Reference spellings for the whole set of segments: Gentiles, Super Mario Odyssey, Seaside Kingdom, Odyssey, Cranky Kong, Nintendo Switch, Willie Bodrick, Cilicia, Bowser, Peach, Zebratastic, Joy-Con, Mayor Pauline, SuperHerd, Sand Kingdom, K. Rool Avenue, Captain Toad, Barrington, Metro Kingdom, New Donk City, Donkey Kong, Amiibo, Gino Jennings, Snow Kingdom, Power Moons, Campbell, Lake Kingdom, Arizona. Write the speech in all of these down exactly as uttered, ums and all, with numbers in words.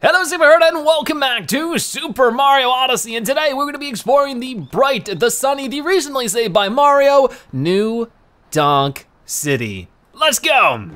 Hello SuperHerd and welcome back to Super Mario Odyssey, and today we're going to be exploring the bright, the sunny, the recently saved by Mario, New Donk City. Let's go!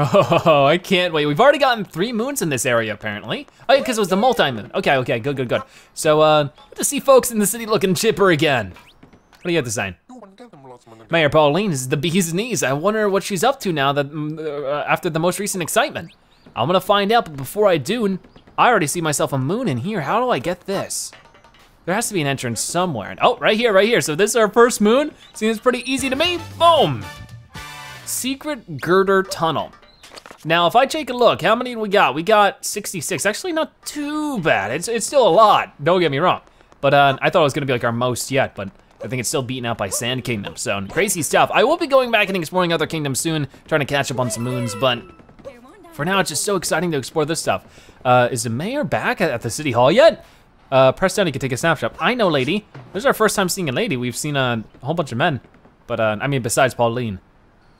Oh, I can't wait. We've already gotten three moons in this area, apparently. Oh, yeah, because it was the multi-moon. Okay, okay, good, good, good. So, uh, good to see folks in the city looking chipper again. What do you got to sign? Mayor Pauline is the bee's knees. I wonder what she's up to now that uh, after the most recent excitement. I'm gonna find out, but before I do, I already see myself a moon in here. How do I get this? There has to be an entrance somewhere. Oh, right here, right here. So this is our first moon. Seems pretty easy to me. Boom! Secret girder tunnel. Now, if I take a look, how many do we got? We got sixty-six, actually not too bad. It's, it's still a lot, don't get me wrong. But uh, I thought it was gonna be like our most yet, but I think it's still beaten out by Sand Kingdom, so crazy stuff. I will be going back and exploring other kingdoms soon, trying to catch up on some moons, but for now, it's just so exciting to explore this stuff. Uh, is the mayor back at the city hall yet? Uh, press down, you can take a snapshot. I know, lady. This is our first time seeing a lady. We've seen a whole bunch of men, but uh, I mean, besides Pauline.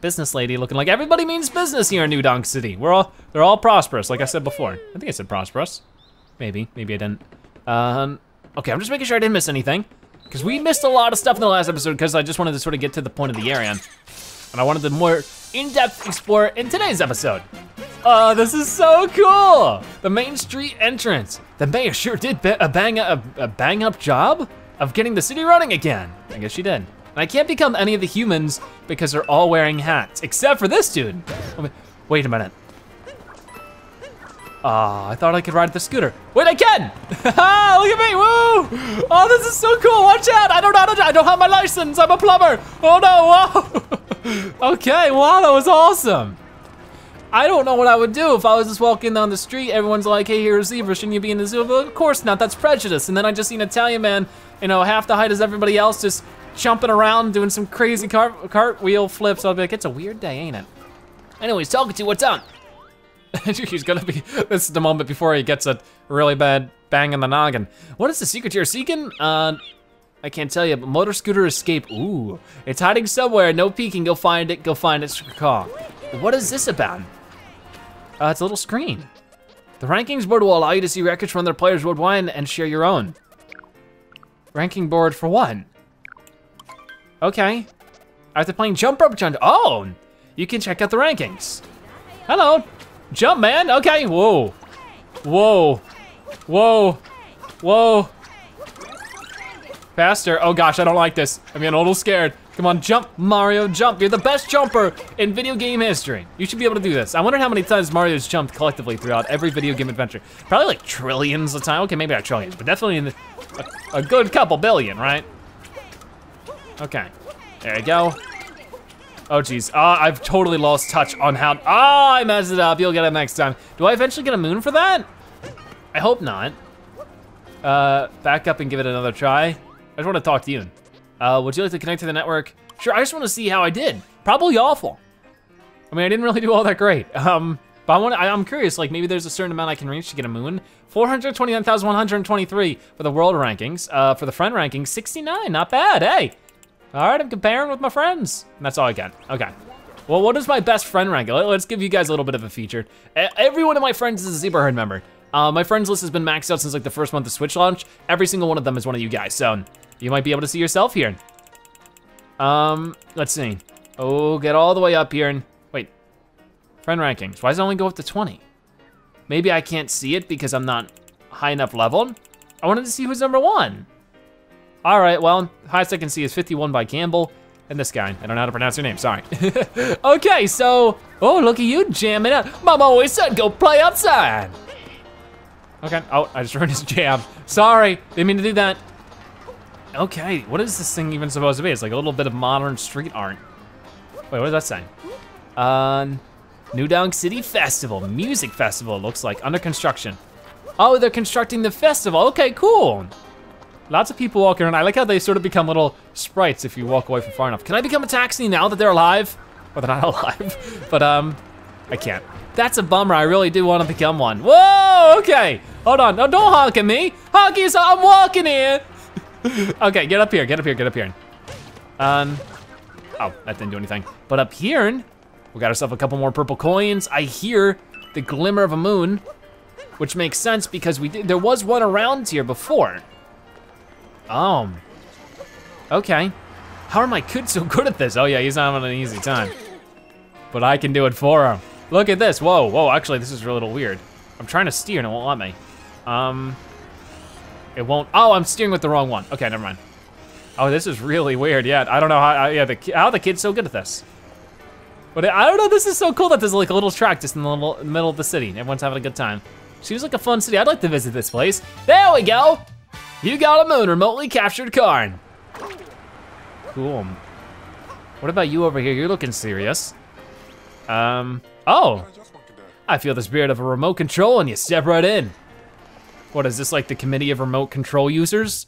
Business lady looking like everybody means business here in New Donk City. We're all, they're all prosperous, like I said before. I think I said prosperous. Maybe, maybe I didn't. Um, okay, I'm just making sure I didn't miss anything because we missed a lot of stuff in the last episode because I just wanted to sort of get to the point of the area. And I wanted to more in-depth explore in today's episode. Oh, this is so cool. The main street entrance. The mayor sure did a bang, a, a bang up job of getting the city running again. I guess she did. I can't become any of the humans because they're all wearing hats, except for this dude. Wait a minute. Ah, oh, I thought I could ride the scooter. Wait, I can! Look at me, woo! Oh, this is so cool, watch out! I don't know how to, I don't have my license, I'm a plumber! Oh no, whoa! Okay, wow, that was awesome. I don't know what I would do if I was just walking down the street, everyone's like, hey, you're a zebra, shouldn't you be in the zoo? But of course not, that's prejudice. And then I just see an Italian man, you know, half the height as everybody else, just jumping around, doing some crazy cart cartwheel flips. I'll be like, it's a weird day, ain't it? Anyways, talking to you, what's up? She's gonna be, this is the moment before he gets a really bad bang in the noggin. What is the secret you're seeking? Uh, I can't tell you, but motor scooter escape, ooh. It's hiding somewhere, no peeking, go find it, go find it, call. What is this about? Uh, it's a little screen. The rankings board will allow you to see records from other players worldwide and share your own. Ranking board for what? Okay, after playing jump rope challenge, oh, you can check out the rankings. Hello, jump man, okay, whoa, whoa, whoa, whoa. Faster, oh gosh, I don't like this. I'm getting a little scared. Come on, jump, Mario, jump. You're the best jumper in video game history. You should be able to do this. I wonder how many times Mario's jumped collectively throughout every video game adventure. Probably like trillions of times, okay, maybe not trillions, but definitely in the, a, a good couple billion, right? Okay, there we go. Oh geez, uh, I've totally lost touch on how, ah, oh, I messed it up, you'll get it next time. Do I eventually get a moon for that? I hope not. Uh, back up and give it another try. I just wanna talk to you. Uh, would you like to connect to the network? Sure, I just wanna see how I did. Probably awful. I mean, I didn't really do all that great. Um, but I wanna, I, I'm curious, like maybe there's a certain amount I can reach to get a moon. four hundred twenty-nine thousand one hundred twenty-three for the world rankings. Uh, for the friend rankings, sixty-nine, not bad, hey. All right, I'm comparing with my friends. And that's all I got, okay. Well, what is my best friend rank? Let's give you guys a little bit of a feature. Every one of my friends is a ZebraHerd member. Uh, my friends list has been maxed out since like the first month of Switch launch. Every single one of them is one of you guys, so you might be able to see yourself here. Um, let's see. Oh, get all the way up here and, wait, friend rankings. Why does it only go up to twenty? Maybe I can't see it because I'm not high enough leveled. I wanted to see who's number one. All right, well, highest I can see is fifty-one by Campbell, and this guy, I don't know how to pronounce your name, sorry. Okay, so, oh, look at you jamming out. Mom always said, go play outside. Okay, oh, I just ruined his jam. Sorry, didn't mean to do that. Okay, what is this thing even supposed to be? It's like a little bit of modern street art. Wait, what does that say? Uh, New Donk City Festival, music festival, looks like, under construction. Oh, they're constructing the festival, okay, cool. Lots of people walking around. I like how they sort of become little sprites if you walk away from far enough. Can I become a taxi now that they're alive? Well, they're not alive, but um, I can't. That's a bummer, I really do want to become one. Whoa, okay, hold on, no, don't honk at me. Honky, I'm walking here. Okay, get up here, get up here, get up here. Um, oh, that didn't do anything. But up here, we got ourselves a couple more purple coins. I hear the glimmer of a moon, which makes sense because we did, there was one around here before. Oh, okay. How are my kids so good at this? Oh yeah, he's having an easy time. But I can do it for him. Look at this, whoa, whoa, actually this is a little weird. I'm trying to steer and it won't let me. Um, it won't, oh, I'm steering with the wrong one. Okay, never mind. Oh, this is really weird, yeah. I don't know how, yeah, the, how the kid's so good at this. But I don't know, this is so cool that there's like a little track just in the little, middle of the city. Everyone's having a good time. Seems like a fun city, I'd like to visit this place. There we go! You got a moon, remotely captured Karn. Cool. What about you over here? You're looking serious. Um, oh. I feel the spirit of a remote control and you step right in. What is this, like the Committee of Remote Control Users?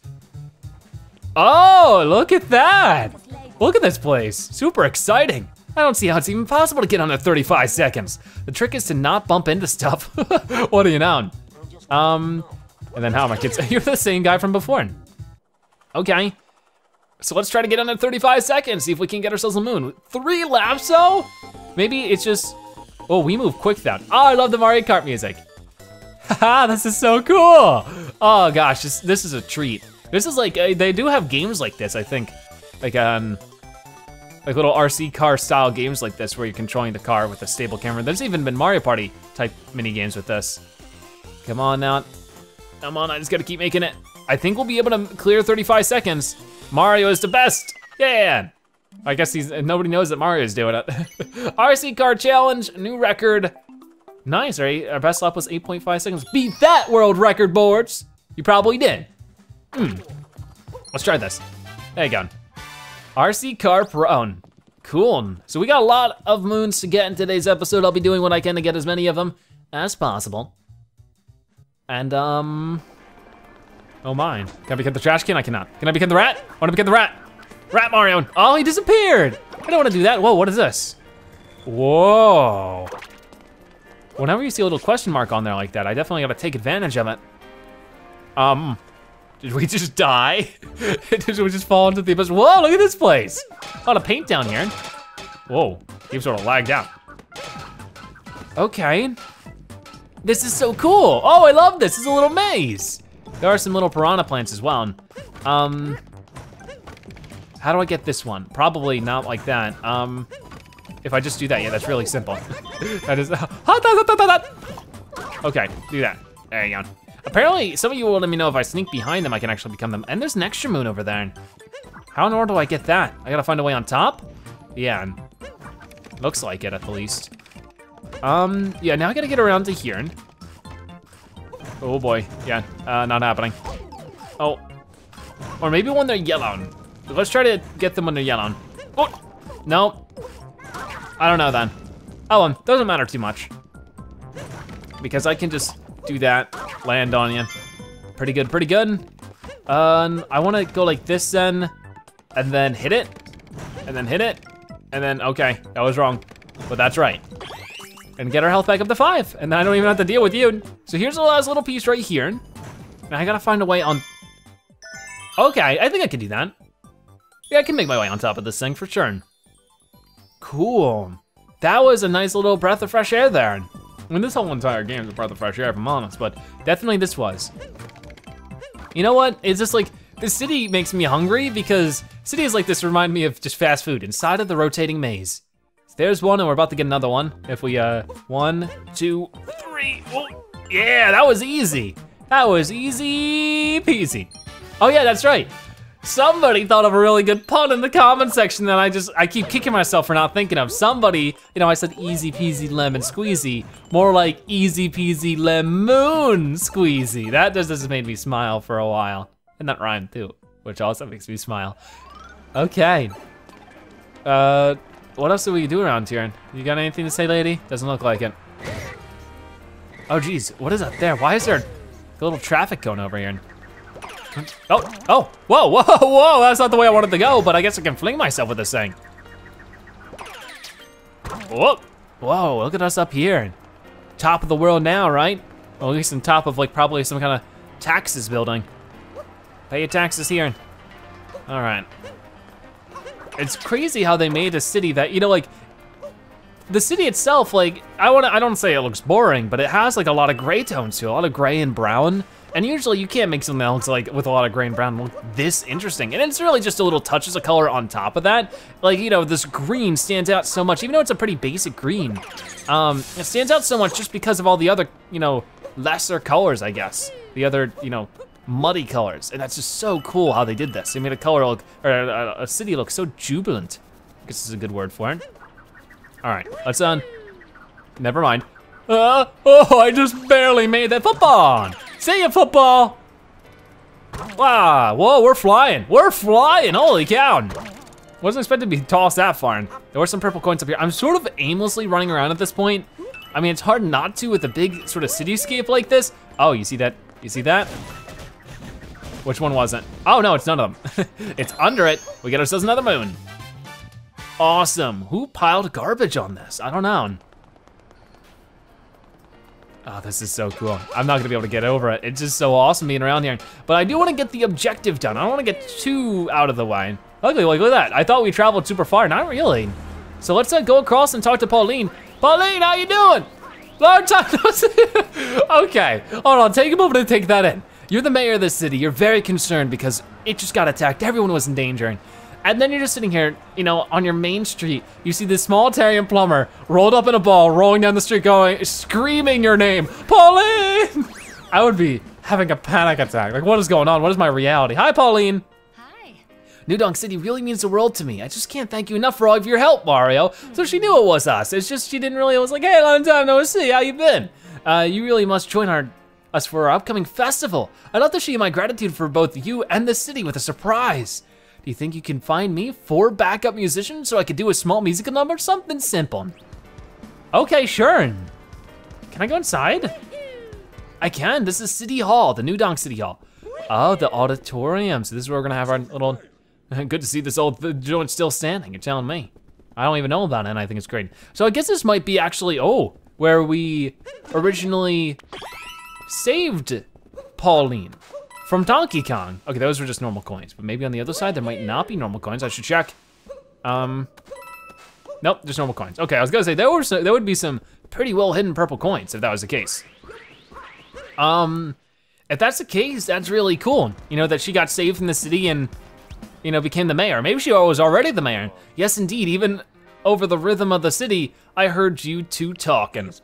Oh, look at that. Look at this place, super exciting. I don't see how it's even possible to get under thirty-five seconds. The trick is to not bump into stuff. What do you know? Um, and then how am I kids? You're the same guy from before. Okay. So let's try to get under thirty-five seconds, see if we can get ourselves a moon. Three laps though? Maybe it's just, oh, we move quick down. Oh, I love the Mario Kart music. Haha, this is so cool. Oh gosh, this, this is a treat. This is like, uh, they do have games like this, I think. Like um, like little R C car style games like this where you're controlling the car with a stable camera. There's even been Mario Party type mini games with this. Come on now. Come on, I just gotta keep making it. I think we'll be able to clear thirty-five seconds. Mario is the best, yeah. I guess he's, nobody knows that Mario's doing it. R C car challenge, new record. Nice, right? Our best lap was eight point five seconds. Beat that, world record boards. You probably did. Mm. Let's try this. There you go. R C car prone. Cool. So we got a lot of moons to get in today's episode. I'll be doing what I can to get as many of them as possible. And um, oh mine. Can I become the trash can? I cannot. Can I become the rat? I wanna become the rat. Rat Mario. Oh, he disappeared. I don't wanna do that. Whoa, what is this? Whoa. Whenever you see a little question mark on there like that, I definitely gotta take advantage of it. Um, did we just die? Did we just fall into the abyss? Whoa, look at this place. A lot of paint down here. Whoa, game sort of lagged out. Okay. This is so cool. Oh, I love this, it's a little maze. There are some little piranha plants as well. Um, how do I get this one? Probably not like that. Um, if I just do that, yeah, that's really simple. That is, okay, do that, there you go. Apparently, some of you will let me know if I sneak behind them, I can actually become them. And there's an extra moon over there. How in order do I get that? I gotta find a way on top? Yeah, looks like it at the least. Um, yeah, now I gotta get around to here. Oh boy, yeah, uh, not happening. Oh, or maybe when they're yellow. Let's try to get them when they're yellow. Oh, no, I don't know then. Oh, um, doesn't matter too much. Because I can just do that, land on you. Pretty good, pretty good. Um, I wanna go like this then, and then hit it, and then hit it, and then, okay, that was wrong, but that's right. And get our health back up to five, and I don't even have to deal with you. So here's the last little piece right here. Now I gotta find a way on, okay, I think I can do that. Yeah, I can make my way on top of this thing for sure. Cool, that was a nice little breath of fresh air there. I mean, this whole entire game is a breath of fresh air, if I'm honest, but definitely this was. You know what, it's just like, the city makes me hungry because cities like this remind me of just fast food inside of the rotating maze. So there's one and we're about to get another one. If we, uh, one, two, three. Oh, yeah, that was easy. That was easy peasy. Oh yeah, that's right. Somebody thought of a really good pun in the comment section that I just, I keep kicking myself for not thinking of. Somebody, you know, I said easy peasy lemon squeezy, more like easy peasy lemon squeezy. That just, just made me smile for a while. And that rhymed too, which also makes me smile. Okay. Uh, what else do we do around here? You got anything to say, lady? Doesn't look like it. Oh geez, what is up there? Why is there a little traffic going over here? Oh, oh, whoa, whoa, whoa, that's not the way I wanted to go, but I guess I can fling myself with this thing. Whoa, whoa, look at us up here. Top of the world now, right? Well, at least on top of like probably some kind of taxes building. Pay your taxes here. All right. It's crazy how they made a city that, you know, like, the city itself, like, I wanna, I don't say it looks boring, but it has like a lot of gray tones to it, a lot of gray and brown. And usually you can't make something that looks like with a lot of gray and brown look this interesting. And it's really just a little touches of color on top of that. Like, you know, this green stands out so much, even though it's a pretty basic green. Um, it stands out so much just because of all the other, you know, lesser colors, I guess. The other, you know, muddy colors. And that's just so cool how they did this. They made a color look, or a, a city look so jubilant. I guess is a good word for it. All right, let's on. Never mind. Uh, oh, I just barely made that football. See ya, football. Wow, whoa, we're flying. We're flying, holy cow. Wasn't expected to be tossed that far. There were some purple coins up here. I'm sort of aimlessly running around at this point. I mean, it's hard not to with a big sort of cityscape like this. Oh, you see that? You see that? Which one wasn't? Oh no, it's none of them. It's under it. We get ourselves another moon. Awesome. Who piled garbage on this? I don't know. Oh, this is so cool. I'm not gonna be able to get over it. It's just so awesome being around here. But I do wanna get the objective done. I don't wanna get too out of the way. Luckily, like, look at that. I thought we traveled super far, not really. So let's uh, go across and talk to Pauline. Pauline, how you doing? Long time no see. Okay, hold on, take a moment to take that in. You're the mayor of this city. You're very concerned because it just got attacked. Everyone was in danger. And then you're just sitting here, you know, on your main street, you see this small Italian plumber rolled up in a ball, rolling down the street going, screaming your name, Pauline! I would be having a panic attack. Like, what is going on? What is my reality? Hi, Pauline. Hi. New Donk City really means the world to me. I just can't thank you enough for all of your help, Mario. So she knew it was us. It's just she didn't really, it was like, hey, long time no see, how you been? Uh, you really must join our us for our upcoming festival. I'd love to show you my gratitude for both you and the city with a surprise. Do you think you can find me four backup musicians so I could do a small musical number? Something simple. Okay, sure. Can I go inside? I can. This is City Hall, the New Donk City Hall. Oh, the auditorium. So this is where we're gonna have our little, good to see this old joint still standing, you're telling me. I don't even know about it and I think it's great. So I guess this might be actually, oh, where we originally saved Pauline. From Donkey Kong. Okay, those were just normal coins, but maybe on the other side there might not be normal coins. I should check. Um, nope, just normal coins. Okay, I was gonna say there were so, there would be some pretty well hidden purple coins if that was the case. Um, if that's the case, that's really cool. You know that she got saved from the city and you know became the mayor. Maybe she was already the mayor. Yes, indeed. Even over the rhythm of the city, I heard you two talking.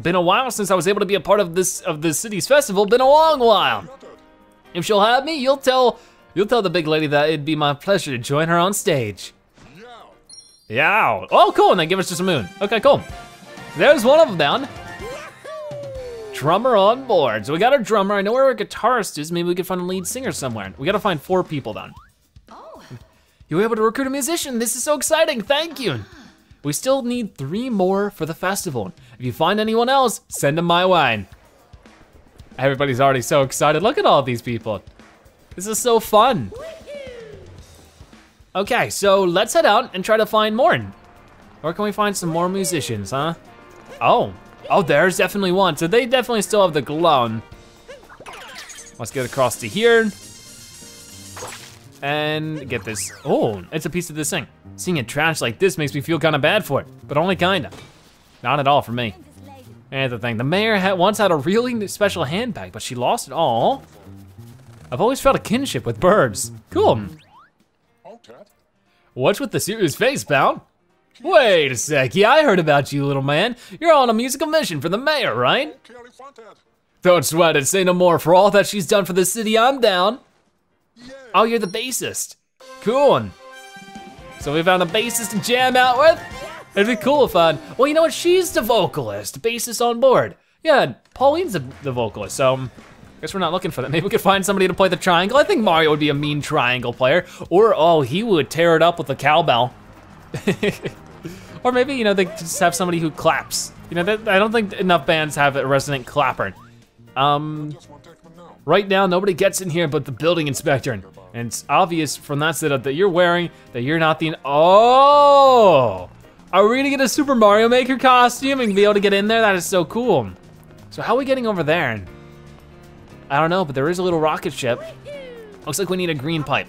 Been a while since I was able to be a part of this of the city's festival. Been a long while. If she'll have me, you'll tell you'll tell the big lady that it'd be my pleasure to join her on stage. Yeah. Oh, cool, and they give us just a moon. Okay, cool. There's one of them down. Drummer on board. So we got our drummer. I know where our guitarist is. Maybe we could find a lead singer somewhere. We gotta find four people down. Oh. You were able to recruit a musician. This is so exciting, thank you. We still need three more for the festival. If you find anyone else, send them my way. Everybody's already so excited. Look at all these people. This is so fun. Okay, so let's head out and try to find more. Where can we find some more musicians, huh? Oh, oh, there's definitely one. So they definitely still have the glow. Let's get across to here. And get this, oh, it's a piece of this thing. Seeing it trash like this makes me feel kinda bad for it, but only kinda. Not at all for me. And the thing, the mayor had once had a really special handbag, but she lost it all. I've always felt a kinship with birds. Cool. Okay. What's with the serious face, pal? Wait a sec, yeah, I heard about you, little man. You're on a musical mission for the mayor, right? Don't sweat it, say no more. For all that she's done for the city, I'm down. Yeah. Oh, you're the bassist. Cool. So we found a bassist to jam out with? It'd be cool if I'd, well, you know what, she's the vocalist, bassist on board. Yeah, Pauline's the, the vocalist, so I guess we're not looking for that. Maybe we could find somebody to play the triangle. I think Mario would be a mean triangle player, or, oh, he would tear it up with a cowbell. Or maybe, you know, they just have somebody who claps. You know, that, I don't think enough bands have a resident clapper. Um, right now, nobody gets in here but the building inspector, and it's obvious from that setup that you're wearing that you're not the, oh! Are we gonna get a Super Mario Maker costume and be able to get in there? That is so cool. So how are we getting over there? I don't know, but there is a little rocket ship. Looks like we need a green pipe.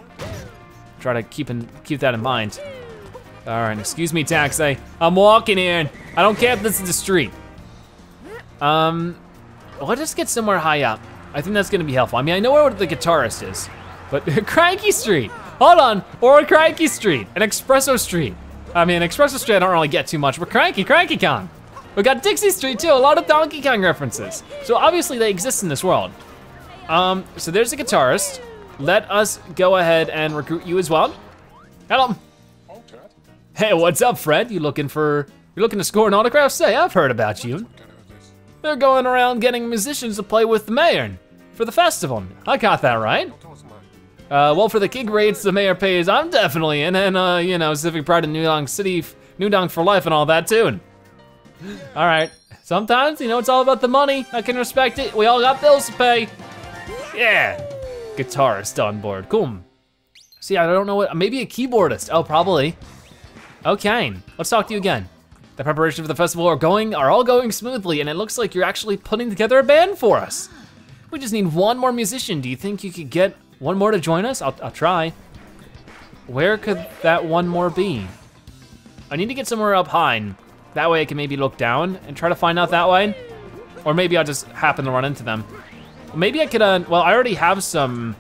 Try to keep in, keep that in mind. All right, excuse me, taxi. I'm walking in. I don't care if this is the street. Um, let's just get somewhere high up. I think that's gonna be helpful. I mean, I know where the guitarist is, but Cranky Street, hold on, or Cranky Street, an Espresso Street. I mean, Espresso Street I don't really get too much, but Cranky, Cranky Kong. We got Dixie Street too, a lot of Donkey Kong references. So obviously they exist in this world. Um, so there's the guitarist. Let us go ahead and recruit you as well. Hello. Hey, what's up, Fred? You looking for, you're looking to score an autograph? Say, I've heard about you. They're going around getting musicians to play with the mayor for the festival. I got that right. Uh, well, for the gig rates the mayor pays, I'm definitely in, and uh, you know, civic pride in New Donk City, New Donk for life and all that too. All right, sometimes, you know, it's all about the money. I can respect it, we all got bills to pay. Yeah, guitarist on board, cool. See, I don't know what, maybe a keyboardist, oh, probably. Okay, let's talk to you again. The preparation for the festival are going, are all going smoothly, and it looks like you're actually putting together a band for us. We just need one more musician. Do you think you could get one more to join us? I'll, I'll try. Where could that one more be? I need to get somewhere up high. That way I can maybe look down and try to find out that way. Or maybe I'll just happen to run into them. Maybe I could, uh, well, I already have some.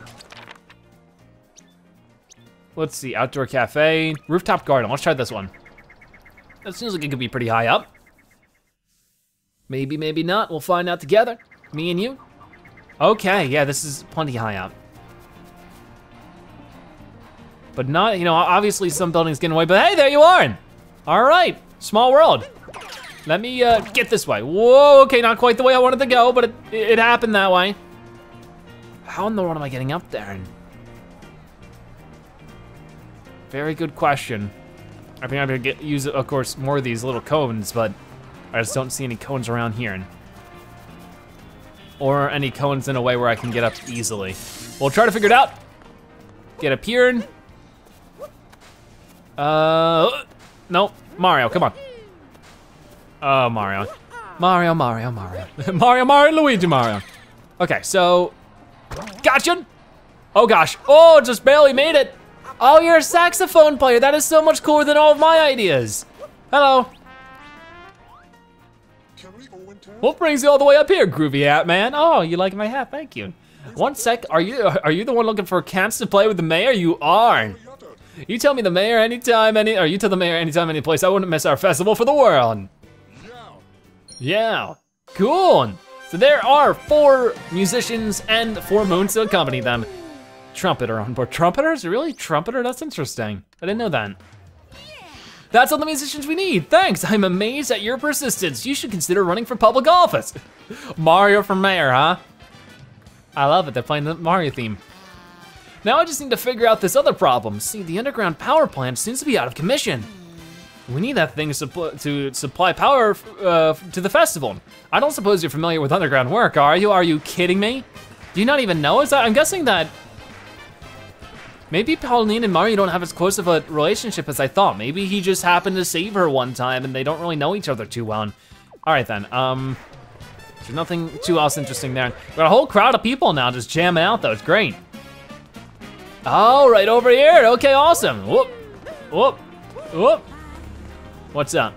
Let's see, outdoor cafe, rooftop garden. Let's try this one. That seems like it could be pretty high up. Maybe, maybe not, we'll find out together, me and you. Okay, yeah, this is plenty high up. But not, you know, obviously some buildings getting away, but hey, there you are. All right, small world. Let me uh, get this way. Whoa, okay, not quite the way I wanted to go, but it, it happened that way. How in the world am I getting up there? Very good question. I think I'm gonna get, use, of course, more of these little cones, but I just don't see any cones around here. Or any cones in a way where I can get up easily. We'll try to figure it out. Get up here. Uh, no, Mario, come on. Oh, Mario. Mario, Mario, Mario. Mario, Mario, Luigi, Mario. Okay, so, gotcha. Oh gosh, oh, just barely made it. Oh, you're a saxophone player. That is so much cooler than all of my ideas. Hello. What brings you all the way up here, groovy hat man? Oh, you like my hat, thank you. One sec, are you are you the one looking for cats to play with the mayor? You are. You tell me the mayor anytime, any, or you tell the mayor anytime, any place, I wouldn't miss our festival for the world. Yeah, cool. So there are four musicians and four moons to accompany them. Trumpeter on board. Trumpeters? Really? Trumpeter? That's interesting. I didn't know that. Yeah. That's all the musicians we need. Thanks. I'm amazed at your persistence. You should consider running for public office. Mario for mayor, huh? I love it. They're playing the Mario theme. Now I just need to figure out this other problem. See, the underground power plant seems to be out of commission. We need that thing supl to supply power uh, to the festival. I don't suppose you're familiar with underground work, are you? Are you kidding me? Do you not even know? Is that, I'm guessing that maybe Pauline and Mario don't have as close of a relationship as I thought. Maybe he just happened to save her one time and they don't really know each other too well. All right then, um, there's nothing too else interesting there. We got a whole crowd of people now just jamming out though, it's great. Oh, right over here, okay, awesome. Whoop, whoop, whoop. What's up?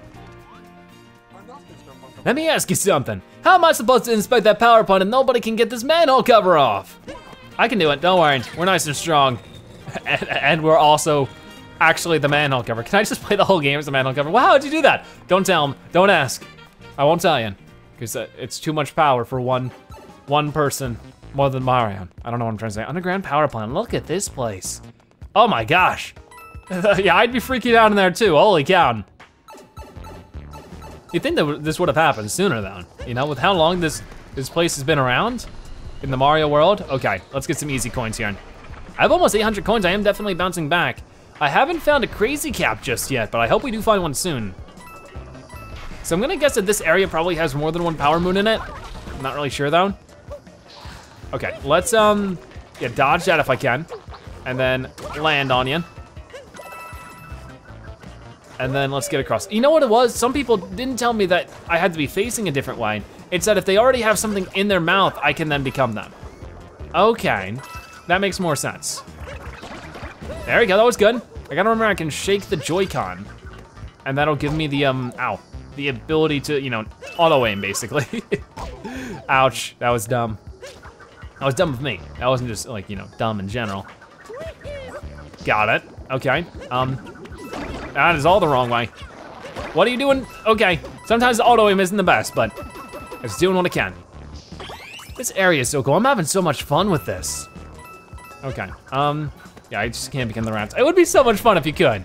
Let me ask you something. How am I supposed to inspect that power plant and nobody can get this manhole cover off? I can do it, don't worry, we're nice and strong. And, and we're also actually the manhole cover. Can I just play the whole game as the manhole cover? Wow, how'd you do that? Don't tell him, don't ask. I won't tell you, because uh, it's too much power for one one person more than Mario. I don't know what I'm trying to say. Underground power plant, look at this place. Oh my gosh. Yeah, I'd be freaking out in there too, holy cow. You'd think that this would have happened sooner though. You know, with how long this, this place has been around in the Mario world. Okay, let's get some easy coins here. I have almost eight hundred coins, I am definitely bouncing back. I haven't found a crazy cap just yet, but I hope we do find one soon. So I'm gonna guess that this area probably has more than one power moon in it. I'm not really sure though. Okay, let's um, yeah, dodge that if I can, and then land on you. And then let's get across. You know what it was? Some people didn't tell me that I had to be facing a different way. It's that if they already have something in their mouth, I can then become them. Okay. that makes more sense. There we go, that was good. I gotta remember I can shake the Joy-Con, and that'll give me the, um, ow, the ability to, you know, auto-aim, basically. Ouch, that was dumb. That was dumb of me. That wasn't just, like, you know, dumb in general. Got it, okay. Um, that is all the wrong way. What are you doing? Okay, sometimes the auto-aim isn't the best, but it's doing what it can. This area is so cool, I'm having so much fun with this. Okay, um, yeah, I just can't begin the rounds. It would be so much fun if you could.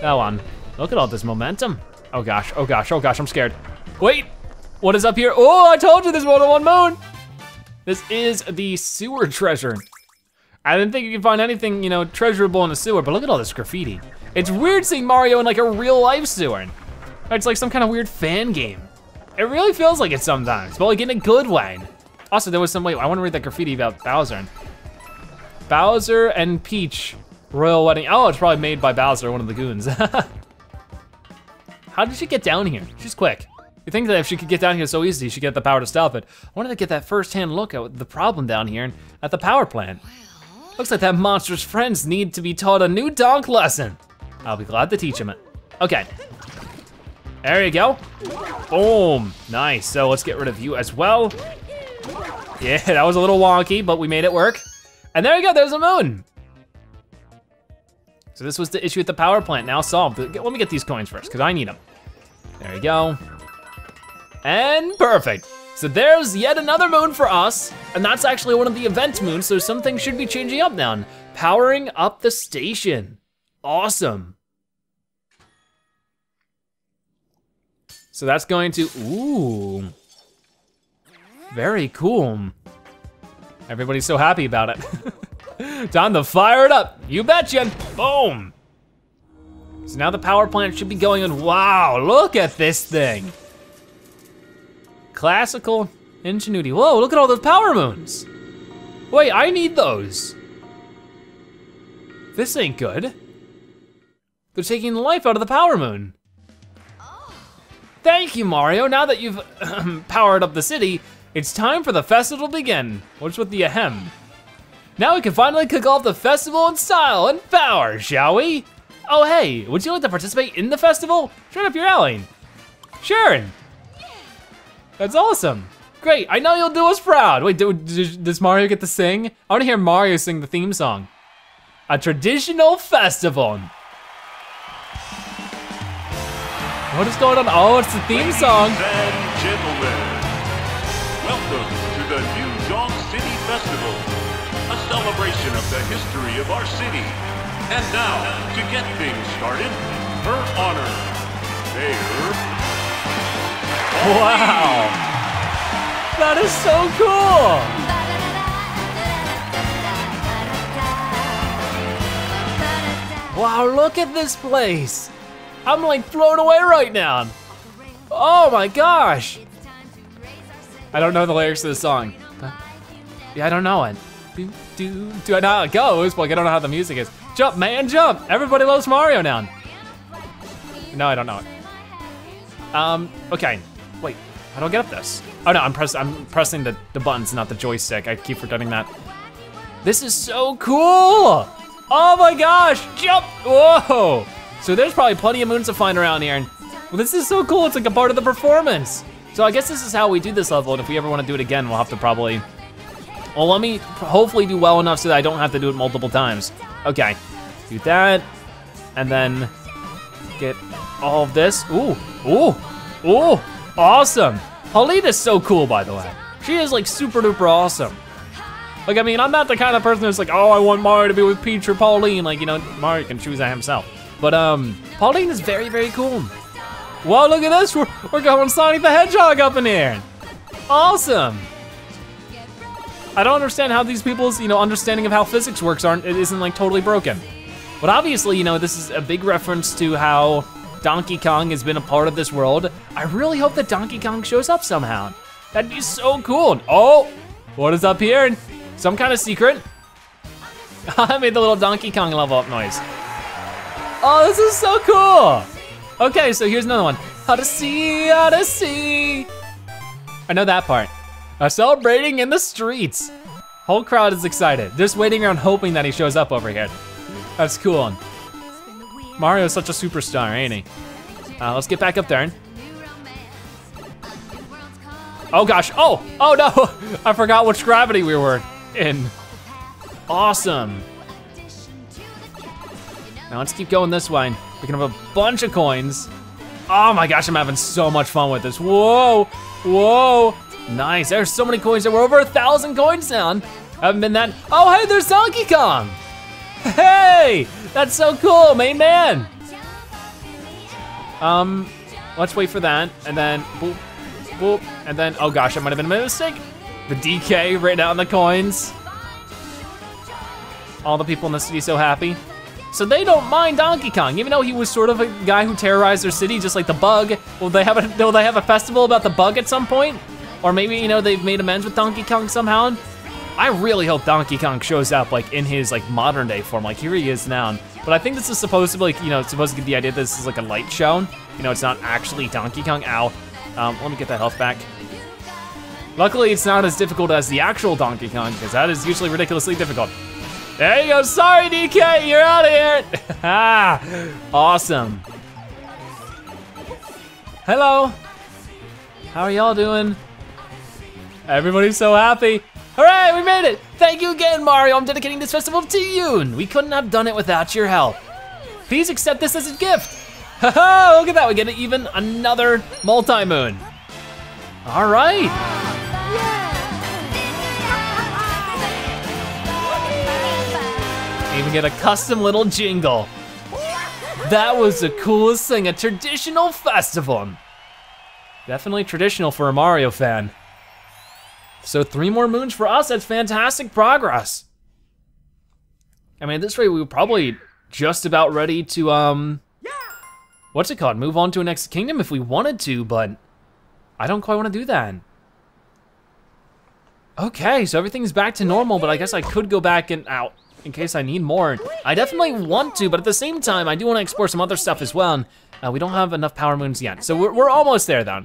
Go on, look at all this momentum. Oh gosh, oh gosh, oh gosh, I'm scared. Wait, what is up here? Oh, I told you there's more than one moon. This is the sewer treasure. I didn't think you could find anything, you know, treasurable in a sewer, but look at all this graffiti. It's weird seeing Mario in like a real life sewer. It's like some kind of weird fan game. It really feels like it sometimes, but like in a good way. Also, there was some, wait, I wanna read that graffiti about Bowser. Bowser and Peach, royal wedding. Oh, it's probably made by Bowser, one of the goons. How did she get down here? She's quick. You think that if she could get down here so easily, she'd get the power to stop it. I wanted to get that first-hand look at the problem down here at the power plant. Looks like that monster's friends need to be taught a new donk lesson. I'll be glad to teach him it. Okay, there you go. Boom, nice, so let's get rid of you as well. Yeah, that was a little wonky, but we made it work. And there you go, there's a moon. So this was the issue at the power plant, now solved. Let me get these coins first, because I need them. There you go. And perfect. So there's yet another moon for us, and that's actually one of the event moons, so something should be changing up now. Powering up the station. Awesome. So that's going to, ooh. Very cool. Everybody's so happy about it. Time to fire it up. You betcha. Boom. So now the power plant should be going in. Wow, look at this thing. Classical ingenuity. Whoa, look at all those power moons. Wait, I need those. This ain't good. They're taking the life out of the power moon. Thank you, Mario. Now that you've powered up the city, it's time for the festival to begin. What's with the ahem? Now we can finally kick off the festival in style and power, shall we? Oh hey, would you like to participate in the festival? Turn up your alley. Sharon. That's awesome. Great, I know you'll do us proud. Wait, do, does Mario get to sing? I wanna hear Mario sing the theme song. A traditional festival. What is going on? Oh, it's the theme song. Ladies and gentlemen. Welcome to the New Donk City Festival, a celebration of the history of our city. And now, to get things started, her honor, Mayor Pauline. Wow, that is so cool. Wow, look at this place. I'm like blown away right now. Oh my gosh. I don't know the lyrics to the song. But yeah, I don't know it. Do, do, do I know how it goes? Like, I don't know how the music is. Jump, man, jump. Everybody loves Mario now. No, I don't know it. Um, okay, wait, how do I get up this? Oh no, I'm, press, I'm pressing the, the buttons, not the joystick. I keep forgetting that. This is so cool. Oh my gosh, jump, whoa. So there's probably plenty of moons to find around here. Well, this is so cool, it's like a part of the performance. So I guess this is how we do this level, and if we ever wanna do it again, we'll have to probably, well, let me hopefully do well enough so that I don't have to do it multiple times. Okay, do that, and then get all of this. Ooh, ooh, ooh, awesome. Pauline is so cool, by the way. She is like super duper awesome. Like, I mean, I'm not the kind of person that's like, oh, I want Mario to be with Peach or Pauline. Like, you know, Mario can choose that himself. But um, Pauline is very, very cool. Whoa, look at this, we're, we're going Sonic the Hedgehog up in here. Awesome. I don't understand how these people's, you know, understanding of how physics works aren't, it isn't like totally broken. But obviously, you know, this is a big reference to how Donkey Kong has been a part of this world. I really hope that Donkey Kong shows up somehow. That'd be so cool. Oh, what is up here? Some kind of secret? I made the little Donkey Kong level up noise. Oh, this is so cool. Okay, so here's another one. Odyssey, Odyssey. I know that part. Uh, celebrating in the streets. Whole crowd is excited. Just waiting around hoping that he shows up over here. That's cool. Mario's such a superstar, ain't he? Uh, let's get back up there. Oh gosh, oh, oh no! I forgot which gravity we were in. Awesome. Now let's keep going this way. We can have a bunch of coins. Oh my gosh, I'm having so much fun with this. Whoa, whoa. Nice, there's so many coins. There were over a thousand coins down. Haven't been that, oh hey, there's Donkey Kong. Hey, that's so cool, main man. Um, let's wait for that, and then, boop, boop, and then, oh gosh, I might have been a mistake. The D K written out on the coins. All the people in the city so happy. So they don't mind Donkey Kong, even though he was sort of a guy who terrorized their city, just like the bug. Will they have a, will they have a festival about the bug at some point? Or maybe, you know, they've made amends with Donkey Kong somehow. I really hope Donkey Kong shows up like in his like modern day form, like here he is now. But I think this is supposed to be like, you know, it's supposed to get the idea that this is like a light show. You know, it's not actually Donkey Kong, ow. Um, let me get that health back. Luckily, it's not as difficult as the actual Donkey Kong, because that is usually ridiculously difficult. There you go, sorry D K, you're out of here. Awesome. Hello, how are y'all doing? Everybody's so happy. Hooray, we made it! Thank you again, Mario. I'm dedicating this festival to you, and we couldn't have done it without your help. Please accept this as a gift. Ha ha, look at that, we get even another multi-moon. All right. Even get a custom little jingle. That was the coolest thing, a traditional festival. Definitely traditional for a Mario fan. So three more moons for us, that's fantastic progress. I mean, at this rate, we were probably just about ready to, um, what's it called? Move on to a next kingdom if we wanted to, but I don't quite wanna do that. Okay, so everything's back to normal, but I guess I could go back and out in case I need more. I definitely want to, but at the same time, I do wanna explore some other stuff as well. And, uh, we don't have enough power moons yet. So we're, we're almost there though.